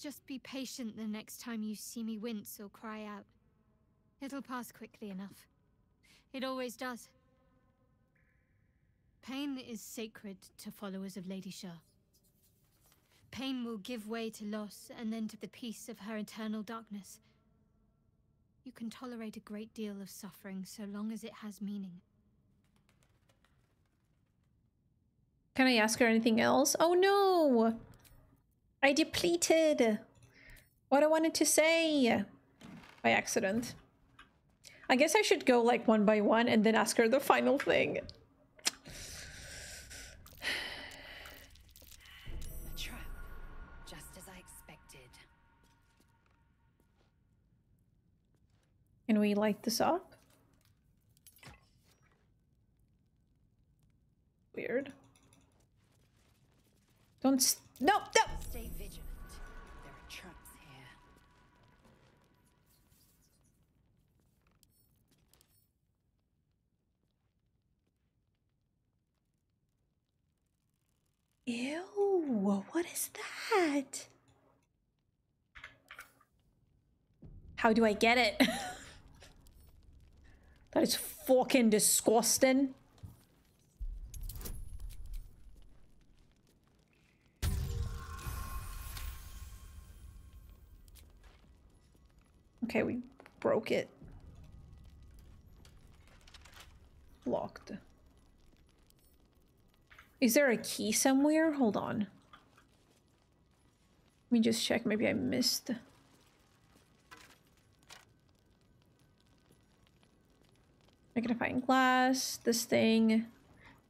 just be patient the next time you see me wince or cry out. It'll pass quickly enough. It always does. Pain is sacred to followers of Lady Shar. Pain will give way to loss and then to the peace of her eternal darkness. You can tolerate a great deal of suffering so long as it has meaning. Can I ask her anything else? Oh no! I depleted what I wanted to say by accident. I guess I should go like one by one and then ask her the final thing. Can we light this up? Weird. Don't no! Stay vigilant. There are traps here. Ew, what is that? How do I get it? That is fucking disgusting. Okay, we broke it. Locked. Is there a key somewhere? Hold on. Let me just check. Maybe I missed. Magnifying glass, this thing.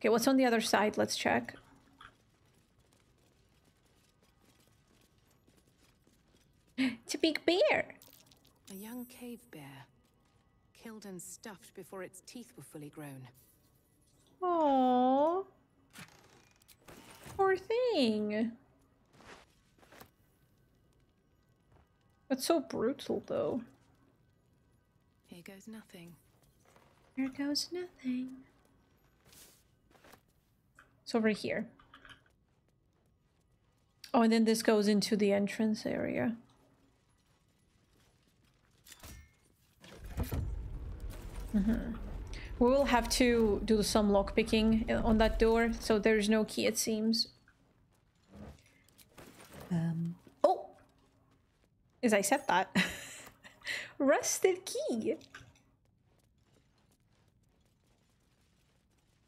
Okay, what's on the other side? Let's check. It's a big bear. A young cave bear. Killed and stuffed before its teeth were fully grown. Aww. Poor thing. That's so brutal, though. Here goes nothing. There goes nothing. It's over here. Oh, and then this goes into the entrance area. We will have to do some lockpicking on that door, so there's no key, it seems. Oh! As I said that. Rusted key!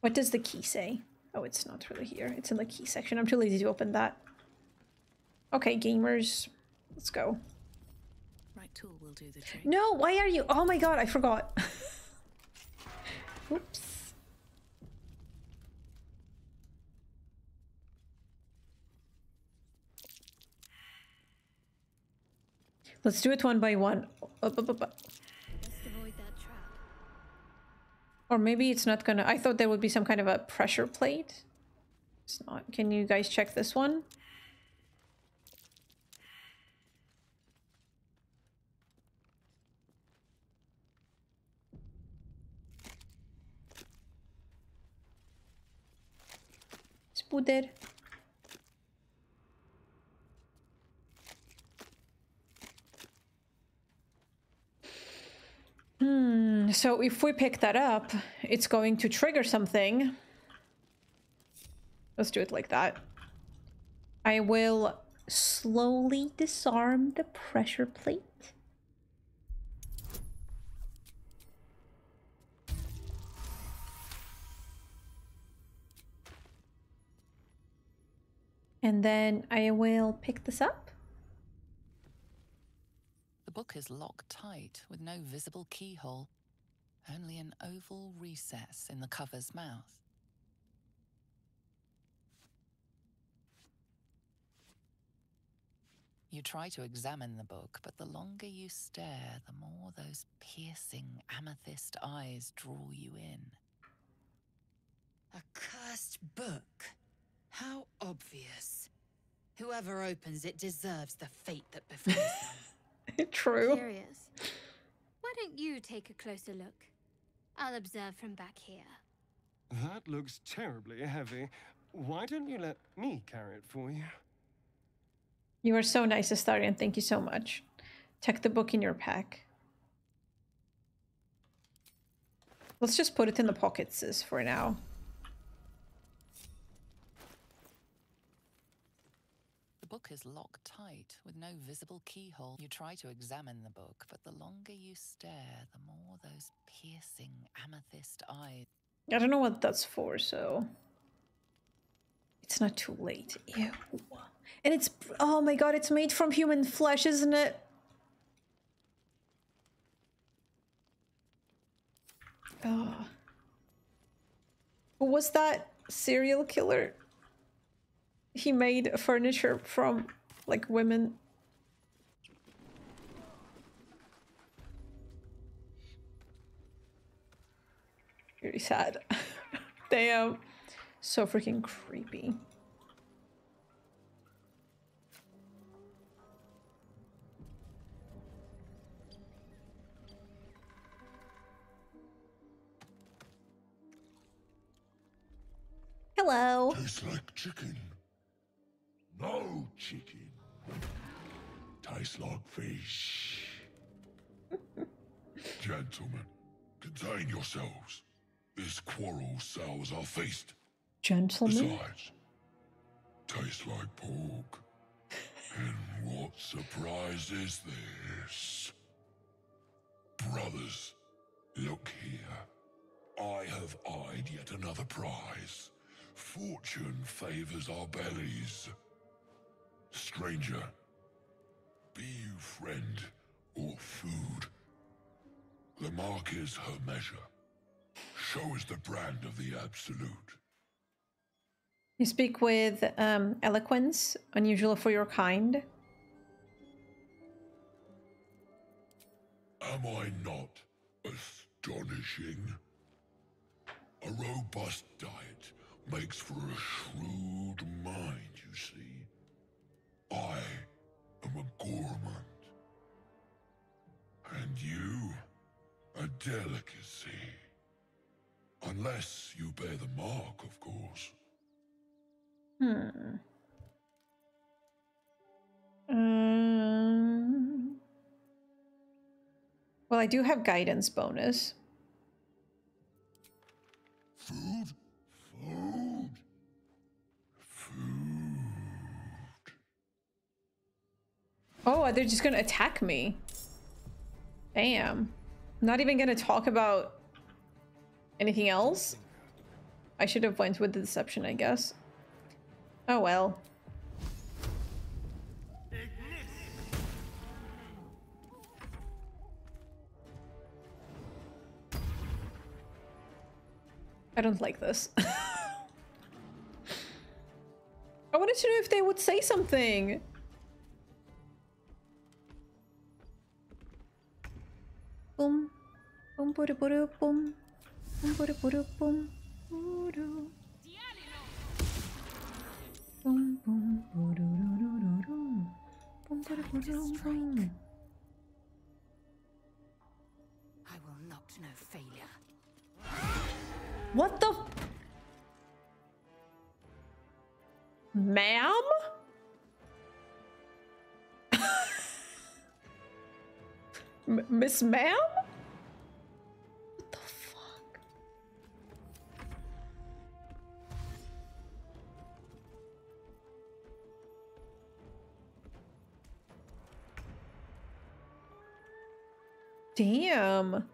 What does the key say? Oh, it's not really here. It's in the key section. I'm too lazy to open that. Okay, gamers. Let's go. tool will do the trick. No, why are you? Oh my god, I forgot. Whoops. Let's do it one by one. Up, up, up, up. Or maybe it's not gonna... I thought there would be some kind of a pressure plate. It's not. Can you guys check this one? Spooder. So if we pick that up, it's going to trigger something. Let's do it like that. I will slowly disarm the pressure plate. And then I will pick this up. The book is locked tight with no visible keyhole. Only an oval recess in the cover's mouth. You try to examine the book, but the longer you stare, the more those piercing amethyst eyes draw you in. A cursed book? How obvious. Whoever opens it deserves the fate that befalls them. True. Curious. Why don't you take a closer look? I'll observe from back here. That looks terribly heavy. Why don't you let me carry it for you? You are so nice, Astarion. Thank you so much. Tuck the book in your pack. Let's just put it in the pockets, sis, for now. The book is locked tight with no visible keyhole. You try to examine the book, but the longer you stare, the more those piercing amethyst eyes. I don't know what that's for, so it's not too late. Ew. And it's, oh my god, it's made from human flesh, isn't it? Oh. Who was that serial killer? He made furniture from, like, women. Very sad. Damn. So freaking creepy. Hello. Tastes like chicken. No chicken. Tastes like fish. Gentlemen, contain yourselves. This quarrel sours our feast. Gentlemen? Besides, tastes like pork. And what surprise is this? Brothers, look here. I have eyed yet another prize. Fortune favors our bellies. Stranger, be you friend or food, the mark is her measure. Show is the brand of the absolute. You speak with eloquence, unusual for your kind. Am I not astonishing? A robust diet makes for a shrewd mind, you see. I am a gourmand, and you, a delicacy. Unless you bear the mark, of course. Well, I do have guidance bonus. Food? Food? Oh, they're just gonna attack me. Damn. Not even gonna talk about anything else? I should have went with the deception, I guess. Oh well. I don't like this. I wanted to know if they would say something. Boom. Boom, boom, boom, boom. Boom, boom, boom, boom. I will not know failure. What the f, ma'am? Miss Ma'am? What the fuck? Damn.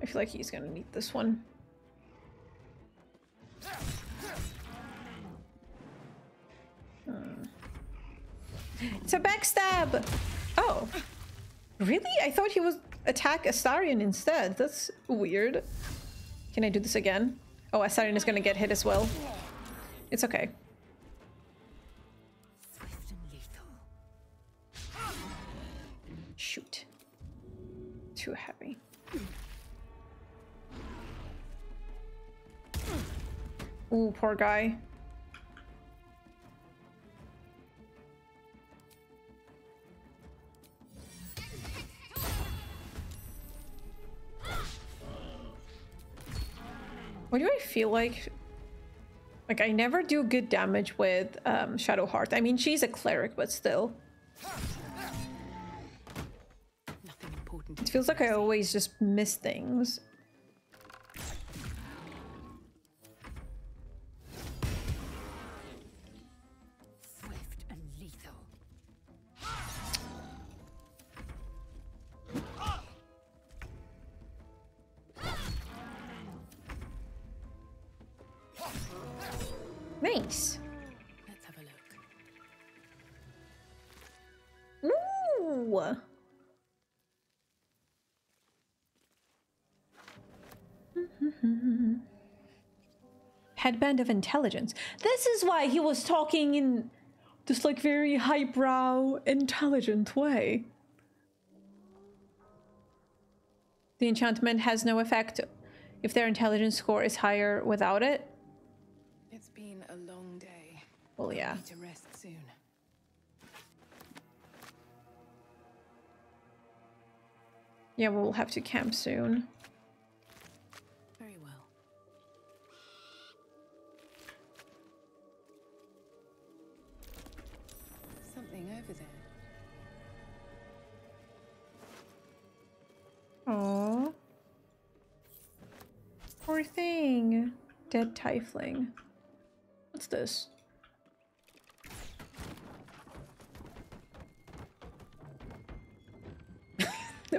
I feel like he's gonna need this one. It's a backstab! Oh. Really? I thought he would attack Astarion instead. That's weird. Can I do this again? Oh, Astarion is gonna get hit as well. It's okay. Shoot. Too heavy. Ooh, poor guy. What do I feel like? Like, I never do good damage with Shadowheart. I mean, she's a cleric, but still. Nothing important. It feels like I always just miss things. Nice. Let's have a look. Ooh. Headband of intelligence. This is why he was talking in this like very highbrow, intelligent way. The enchantment has no effect if their intelligence score is higher without it. It's been a long day. Well, yeah. I need to rest soon. Yeah, we'll have to camp soon. Very well. Something over there. Aww. Poor thing. Dead tiefling. What's this?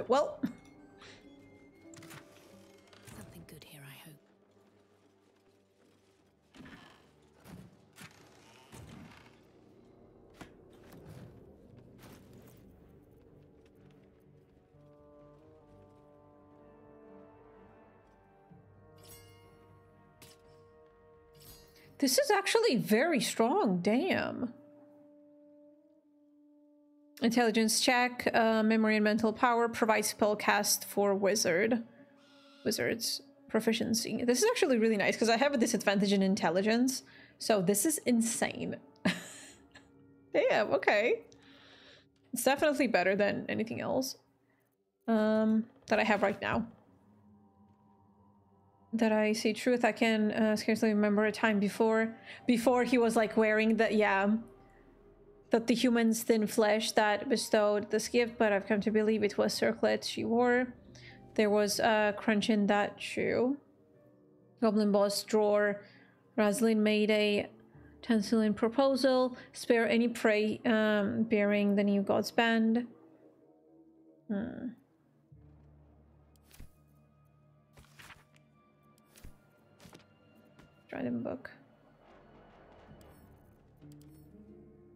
Well, something good here, I hope. This is actually very strong, damn. Intelligence check, memory and mental power, provide spell cast for wizards proficiency. This is actually really nice because I have a disadvantage in intelligence, so this is insane. Damn, okay. It's definitely better than anything else that I have right now. That I see truth. I can scarcely remember a time before he was like wearing the, yeah, that the human's thin flesh that bestowed this gift, but I've come to believe it was circlet she wore. There was a crunch in that shoe. Goblin boss drawer. Raslin made a tensilin proposal. Spare any prey bearing the new god's band. Dragon book.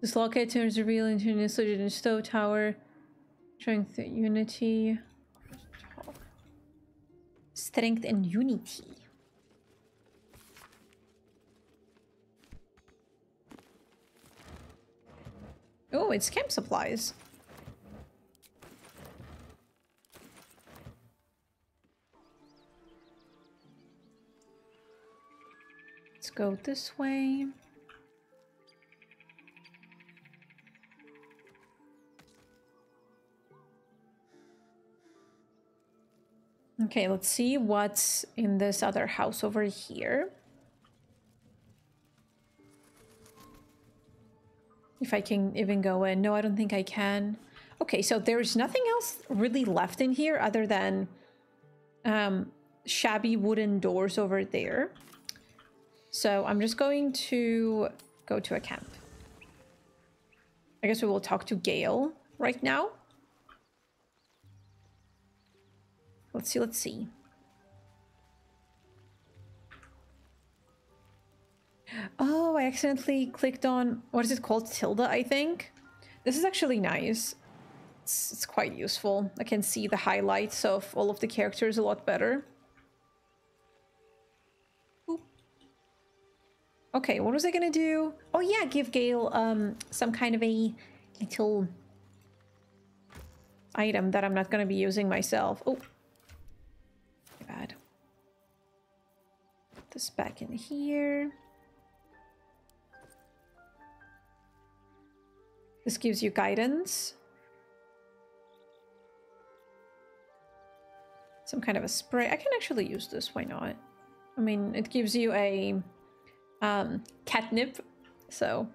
This locket turns revealed into an insulated stone tower. Strength and unity. Strength and unity. Oh, it's camp supplies. Let's go this way. Okay, let's see what's in this other house over here. If I can even go in. No, I don't think I can. Okay, so there's nothing else really left in here other than shabby wooden doors over there. So I'm just going to go to a camp. I guess we will talk to Gale right now. Let's see, let's see. Oh, I accidentally clicked on, what is it called? Tilde, I think. This is actually nice. It's quite useful. I can see the highlights of all of the characters a lot better. Ooh. Okay, what was I gonna do? Oh yeah, give Gale some kind of a little item that I'm not gonna be using myself. Oh. Bad. Put this back in here. This gives you guidance. Some kind of a spray. I can actually use this, why not? I mean, it gives you a catnip, so.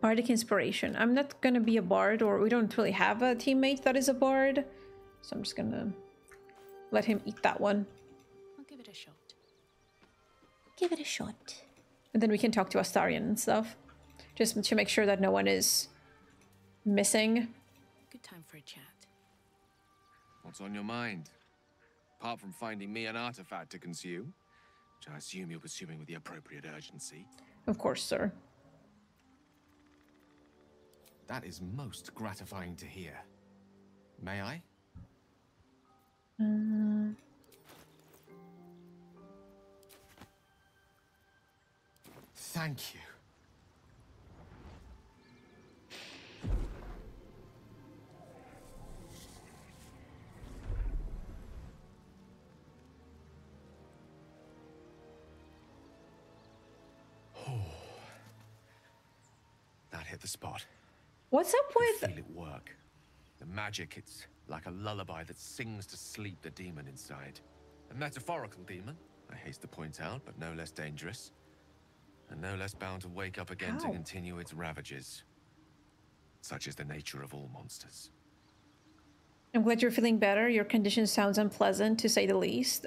Bardic Inspiration. I'm not gonna be a bard, or we don't really have a teammate that is a bard. So I'm just gonna let him eat that one. I'll give it a shot. Give it a shot. And then we can talk to Astarion and stuff. Just to make sure that no one is missing. Good time for a chat. What's on your mind? Apart from finding me an artifact to consume, which I assume you're pursuing with the appropriate urgency. Of course, sir. That is most gratifying to hear. May I? Thank you. Oh, that hit the spot. What's up with... I feel it work. The magic, it's like a lullaby that sings to sleep the demon inside. A metaphorical demon, I haste to point out, but no less dangerous. And no less bound to wake up again to continue its ravages. Such is the nature of all monsters. I'm glad you're feeling better. Your condition sounds unpleasant, to say the least.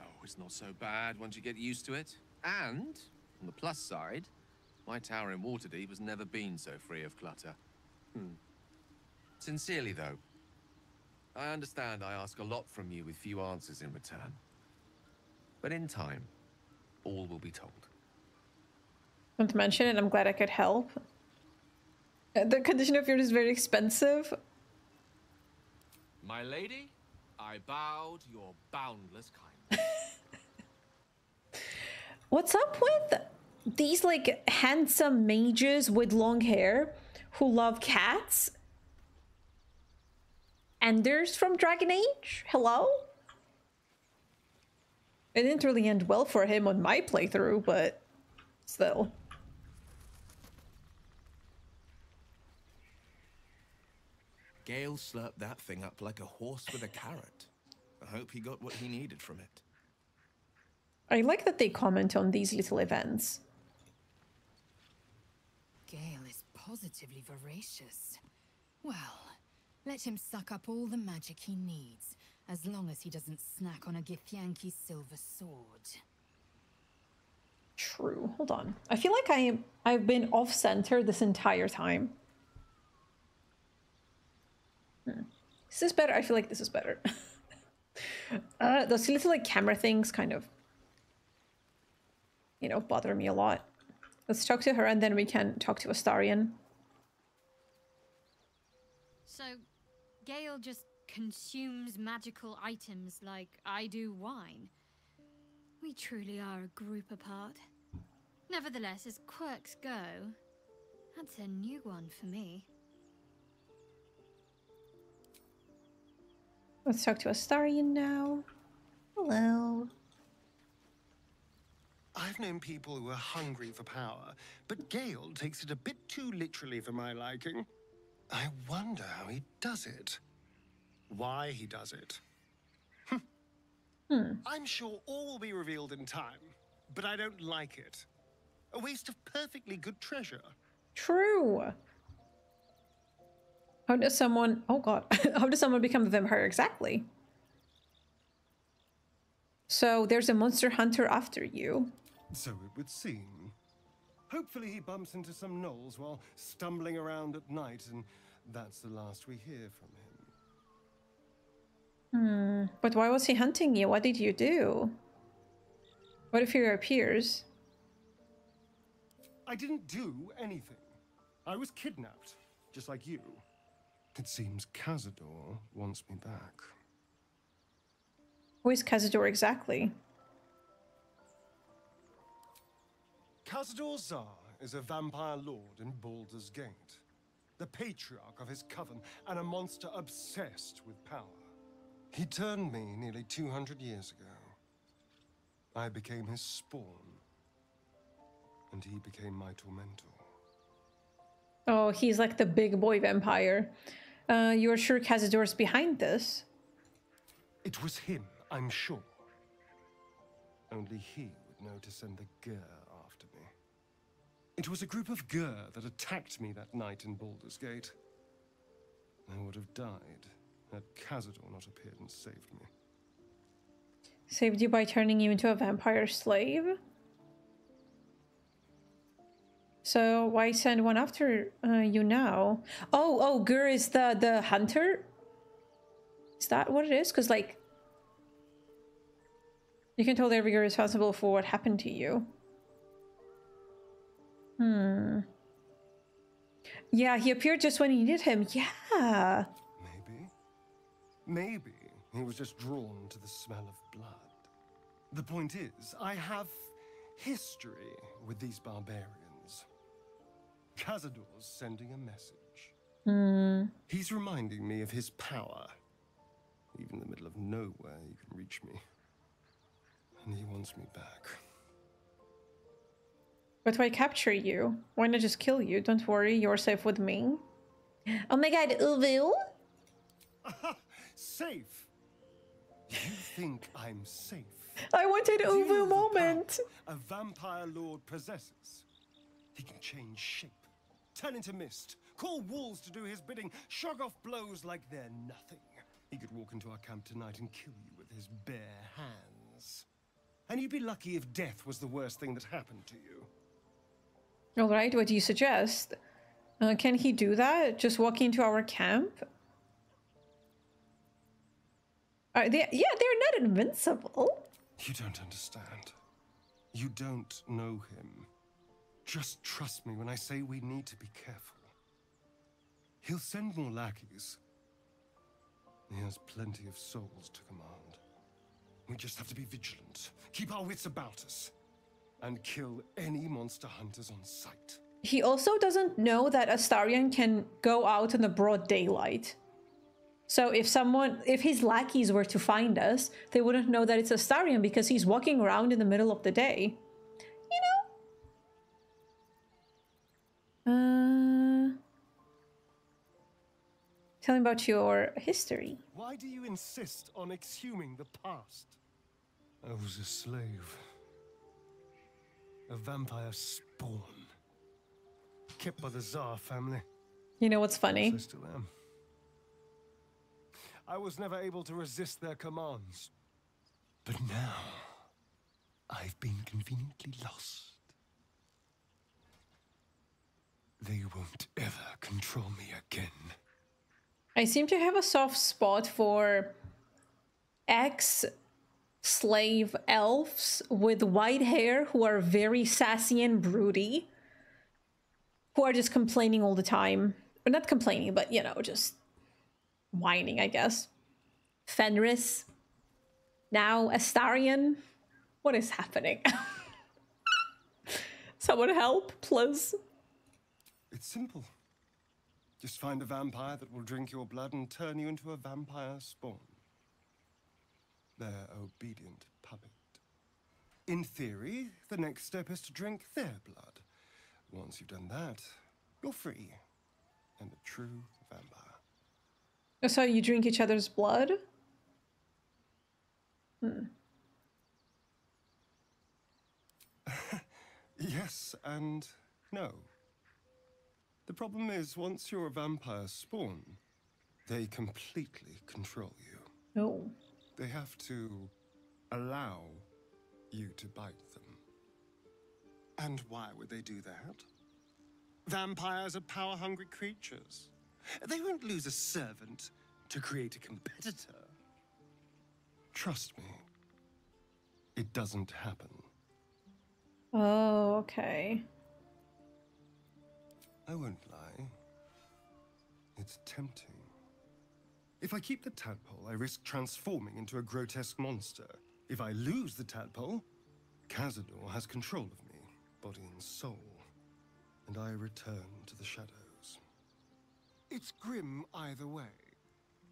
Oh, it's not so bad once you get used to it. And, on the plus side... my tower in Waterdeep has never been so free of clutter. Sincerely, though, I understand I ask a lot from you with few answers in return. But in time, all will be told. Not to mention it, I'm glad I could help. The condition of yours is very expensive. My lady, I bow to your boundless kindness. What's up with... these, like, handsome mages with long hair who love cats? Anders from Dragon Age? Hello? It didn't really end well for him on my playthrough, but still. Gale slurped that thing up like a horse with a carrot. I hope he got what he needed from it. I like that they comment on these little events. Gale is positively voracious. Well, let him suck up all the magic he needs, as long as he doesn't snack on a Githyanki silver sword. True. Hold on. I feel like I've been off-center this entire time. Is this better? I feel like this is better. Those little, like, camera things kind of you know, bother me a lot. Let's talk to her and then we can talk to Astarion. So, Gale just consumes magical items like I do wine. We truly are a group apart. Nevertheless, as quirks go, that's a new one for me. Let's talk to Astarion now. Hello. I've known people who are hungry for power, but Gale takes it a bit too literally for my liking. I wonder how he does it. Why he does it. I'm sure all will be revealed in time, but I don't like it. A waste of perfectly good treasure. True. How does someone... Oh god. How does someone become the vampire exactly? So there's a monster hunter after you. So it would seem. Hopefully he bumps into some gnolls while stumbling around at night, and that's the last we hear from him. But why was he hunting you? What did you do? What if he reappears? I didn't do anything. I was kidnapped, just like you. It seems Cazador wants me back. Who is Cazador exactly? Cazador Szarr is a vampire lord in Baldur's Gate, the patriarch of his coven and a monster obsessed with power. He turned me nearly 200 years ago. I became his spawn, and he became my tormentor. Oh, he's like the big boy vampire. You're sure Cazador's behind this? It was him. I'm sure. Only he would know to send the Gur after me. It was a group of Gur that attacked me that night in Baldur's Gate. I would have died had Cazador not appeared and saved me. Saved you by turning you into a vampire slave? So why send one after you now? Oh, Gur is the hunter? Is that what it is? Because like... You can totally be responsible for what happened to you. Yeah, he appeared just when you needed him. Yeah. Maybe he was just drawn to the smell of blood. The point is, I have history with these barbarians. Cazador's sending a message. He's reminding me of his power. Even in the middle of nowhere, you can reach me. And he wants me back. But why capture you? Why not just kill you? Don't worry, you're safe with me. Oh my god, Uvu! Safe! You think I'm safe? I wanted Uvu moment! A vampire lord possesses. He can change shape, turn into mist, call wolves to do his bidding, shrug off blows like they're nothing. He could walk into our camp tonight and kill you with his bare hands. And you'd be lucky if death was the worst thing that happened to you. All right, what do you suggest? Can he do that? Just walk into our camp? Are they, they're not invincible. You don't understand. You don't know him. Just trust me when I say we need to be careful. He'll send more lackeys. He has plenty of souls to command. We just have to be vigilant, keep our wits about us, and kill any monster hunters on sight. He also doesn't know that Astarion can go out in the broad daylight. So if his lackeys were to find us, they wouldn't know that it's Astarion because he's walking around in the middle of the day. You know? Tell him about your history. Why do you insist on exhuming the past? I was a slave. A vampire spawn. Kept by the Tsar family. You know what's funny? I still am. I was never able to resist their commands. But now, I've been conveniently lost. They won't ever control me again. I seem to have a soft spot for ex slave elves with white hair who are very sassy and broody, who are just complaining all the time. Or not complaining, but, you know, just whining, I guess. Fenris. Now Astarion. What is happening? Someone help, please. It's simple. Just find a vampire that will drink your blood and turn you into a vampire spawn. Their obedient puppet. In theory, the next step is to drink their blood. Once you've done that, you're free. And a true vampire. So you drink each other's blood? Hmm. Yes and no. The problem is, once you're a vampire spawn, they completely control you. No. They have to allow you to bite them. And why would they do that? Vampires are power-hungry creatures. They won't lose a servant to create a competitor. Trust me, it doesn't happen. Oh, okay. I won't lie. It's tempting. If I keep the tadpole, I risk transforming into a grotesque monster. If I lose the tadpole, Cazador has control of me, body and soul. And I return to the shadows. It's grim either way.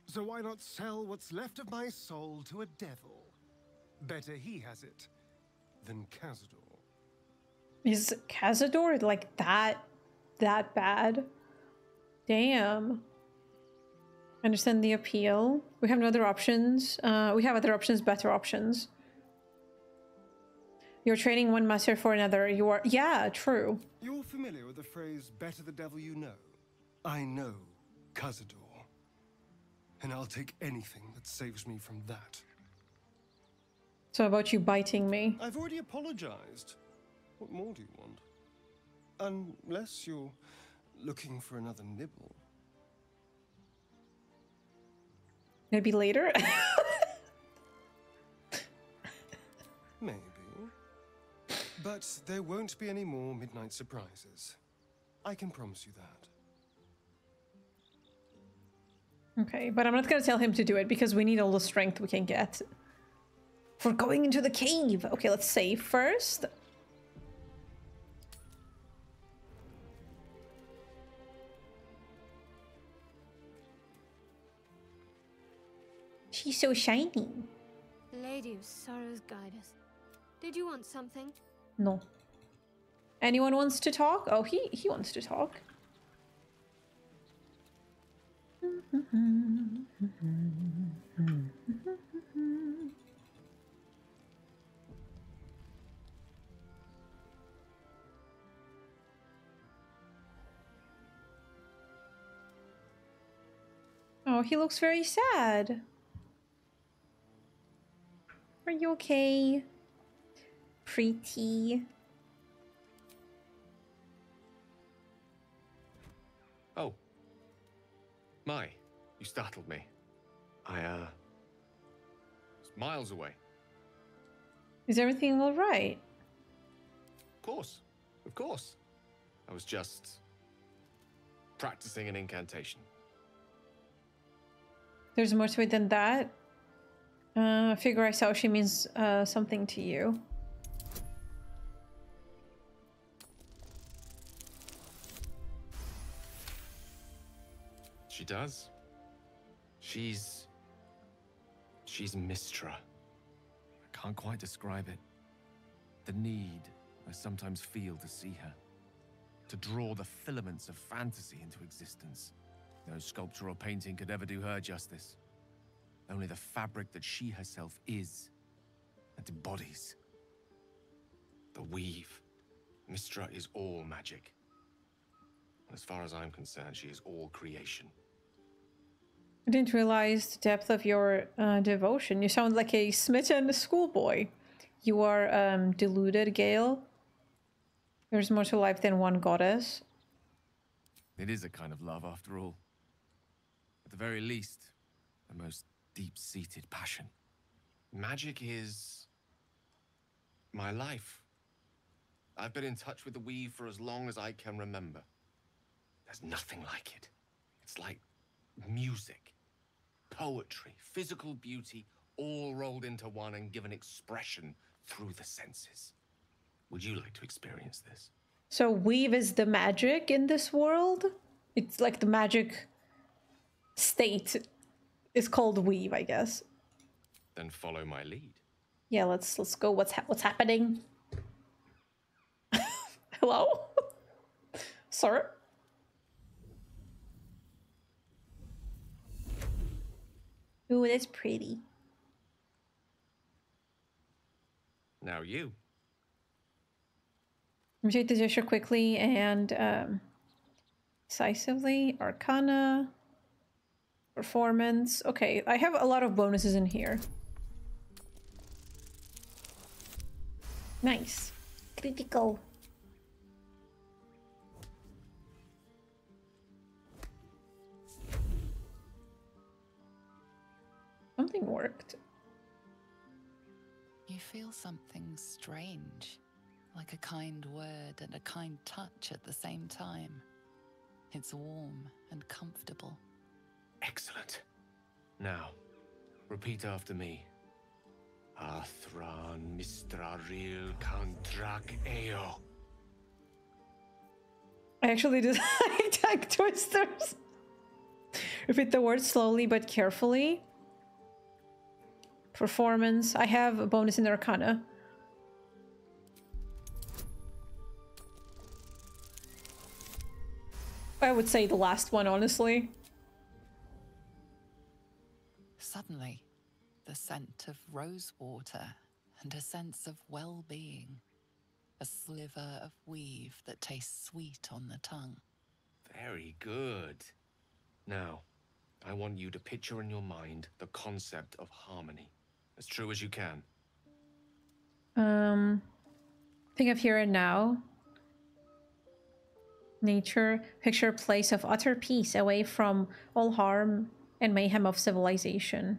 So why not sell what's left of my soul to a devil? Better he has it than Cazador. Is Cazador like that bad? Damn. I understand the appeal. We have no other options. We have other options, better options. You're trading one master for another. You are... Yeah, true. You're familiar with the phrase, better the devil you know. I know Cazador. And I'll take anything that saves me from that. So about you biting me? I've already apologized. What more do you want? Unless you're looking for another nibble. Maybe later? Maybe. But there won't be any more midnight surprises. I can promise you that. Okay, but I'm not gonna tell him to do it because we need all the strength we can get. For going into the cave! Okay, let's save first. She's so shiny. Lady of Sorrows, guide us. Did you want something? No. Anyone wants to talk? Oh, he wants to talk. Oh, he looks very sad. Are you okay? Pretty. Oh. My. You startled me. I was miles away. Is everything all right? Of course. Of course. I was just practicing an incantation. There's more to it than that. I figure I saw she means something to you. She does. She's Mystra. I can't quite describe it. The need I sometimes feel to see her. To draw the filaments of fantasy into existence. No sculpture or painting could ever do her justice. Only the fabric that she herself is and embodies. The weave. Mystra is all magic. And as far as I'm concerned, she is all creation. I didn't realize the depth of your devotion. You sound like a smitten schoolboy. You are deluded, Gale. There's more to life than one goddess. It is a kind of love, after all. At the very least, the most deep-seated passion. Magic is my life. I've been in touch with the Weave for as long as I can remember. There's nothing like it. It's like music, poetry, physical beauty, all rolled into one and given expression through the senses. Would you like to experience this? So Weave is the magic in this world? It's like the magic state is called Weave, I guess. Then follow my lead. Yeah, let's go. What's happening? Hello? Sir? Ooh, that's pretty. Now you. Reject the gesture quickly and decisively. Arcana. Performance. Okay, I have a lot of bonuses in here. Nice. Critical. Something worked. You feel something strange, like a kind word and a kind touch at the same time. It's warm and comfortable. Excellent. Now, repeat after me. Arthran Mistraril Kantrak Eo. I actually did tongue twisters. Repeat the word slowly but carefully. Performance. I have a bonus in Arcana. I would say the last one, honestly. Suddenly, the scent of rose water and a sense of well-being. A sliver of weave that tastes sweet on the tongue. Very good. Now, I want you to picture in your mind the concept of harmony. As true as you can. Think of here and now. Nature, picture a place of utter peace away from all harm and mayhem of civilization.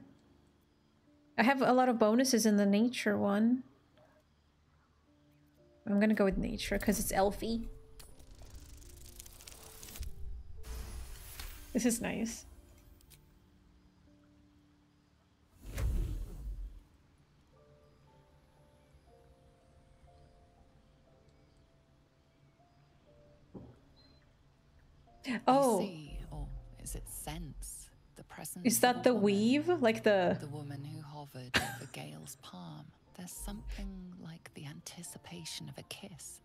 I have a lot of bonuses in the nature one. I'm gonna go with nature because it's elfy. This is nice. Oh, see, or is it sense the presence? Is that the weave, like the woman who hovered over Gale's palm? There's something like the anticipation of a kiss,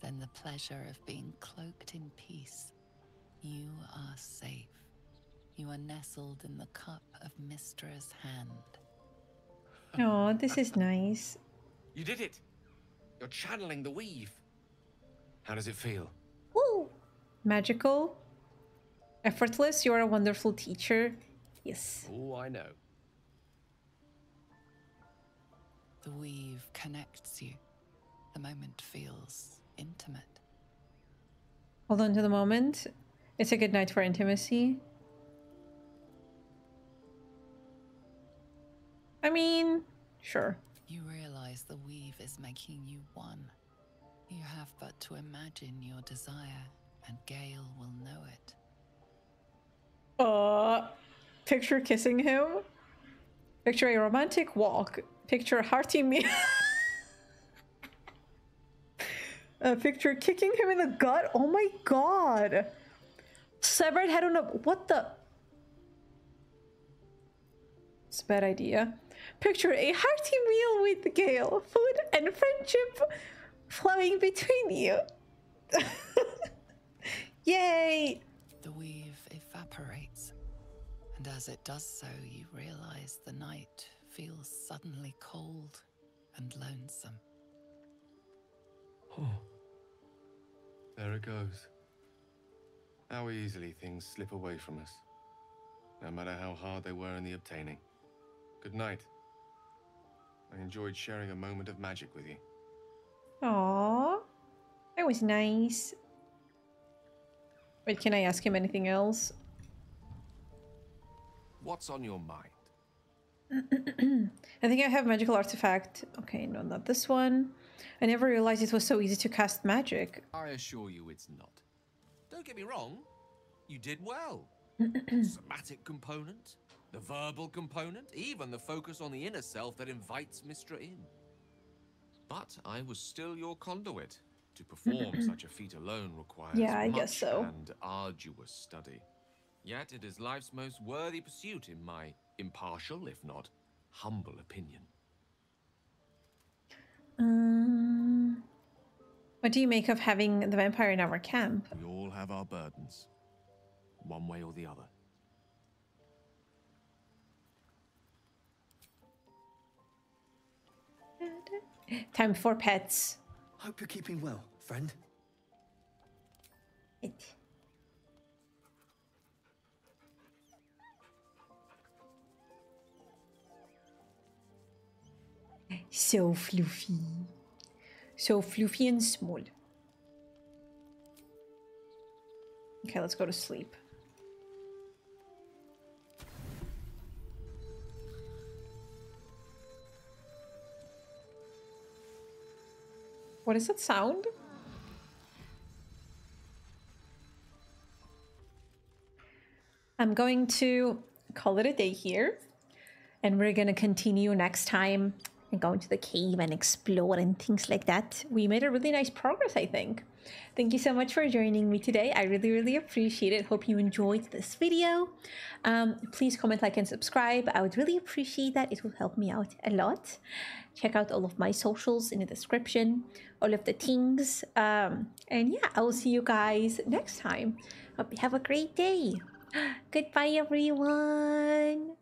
then the pleasure of being cloaked in peace. You are safe. You are nestled in the cup of Mistra's hand. Oh, this is nice. You did it. You're channeling the weave. How does it feel? Woo! Magical, effortless, you're a wonderful teacher. Yes. Oh, I know. The weave connects you. The moment feels intimate. Hold on to the moment. It's a good night for intimacy. I mean, sure. You realize the weave is making you one. You have but to imagine your desire. And Gale will know it. Picture kissing him. Picture a romantic walk. Picture a hearty meal. Picture kicking him in the gut. Oh my god. Severed head on a... What the... It's a bad idea. Picture a hearty meal with Gale. Food and friendship flowing between you. Yay! The weave evaporates, and as it does so, you realize the night feels suddenly cold and lonesome. Oh, there it goes. How easily things slip away from us, no matter how hard they were in the obtaining. Good night. I enjoyed sharing a moment of magic with you. Aww, that was nice. Wait, can I ask him anything else? What's on your mind? I think I have magical artifact. Okay, no, not this one. I never realized it was so easy to cast magic. I assure you it's not. Don't get me wrong, you did well. The somatic component, the verbal component, even the focus on the inner self that invites Mystra in. But I was still your conduit. To perform such a feat alone requires much and arduous study. Yet it is life's most worthy pursuit in my impartial, if not humble, opinion. What do you make of having the vampire in our camp? We all have our burdens, one way or the other. Time for pets. Hope you're keeping well, friend. So fluffy. So fluffy and small. Okay, let's go to sleep. What is that sound? I'm going to call it a day here. And we're going to continue next time. And go into the cave and explore and things like that. We made a really nice progress, I think. Thank you so much for joining me today. I really appreciate it. Hope you enjoyed this video. Please comment, like, and subscribe. I would really appreciate that. It will help me out a lot. Check out all of my socials in the description, all of the things. And yeah, I will see you guys next time. Hope you have a great day. Goodbye, everyone.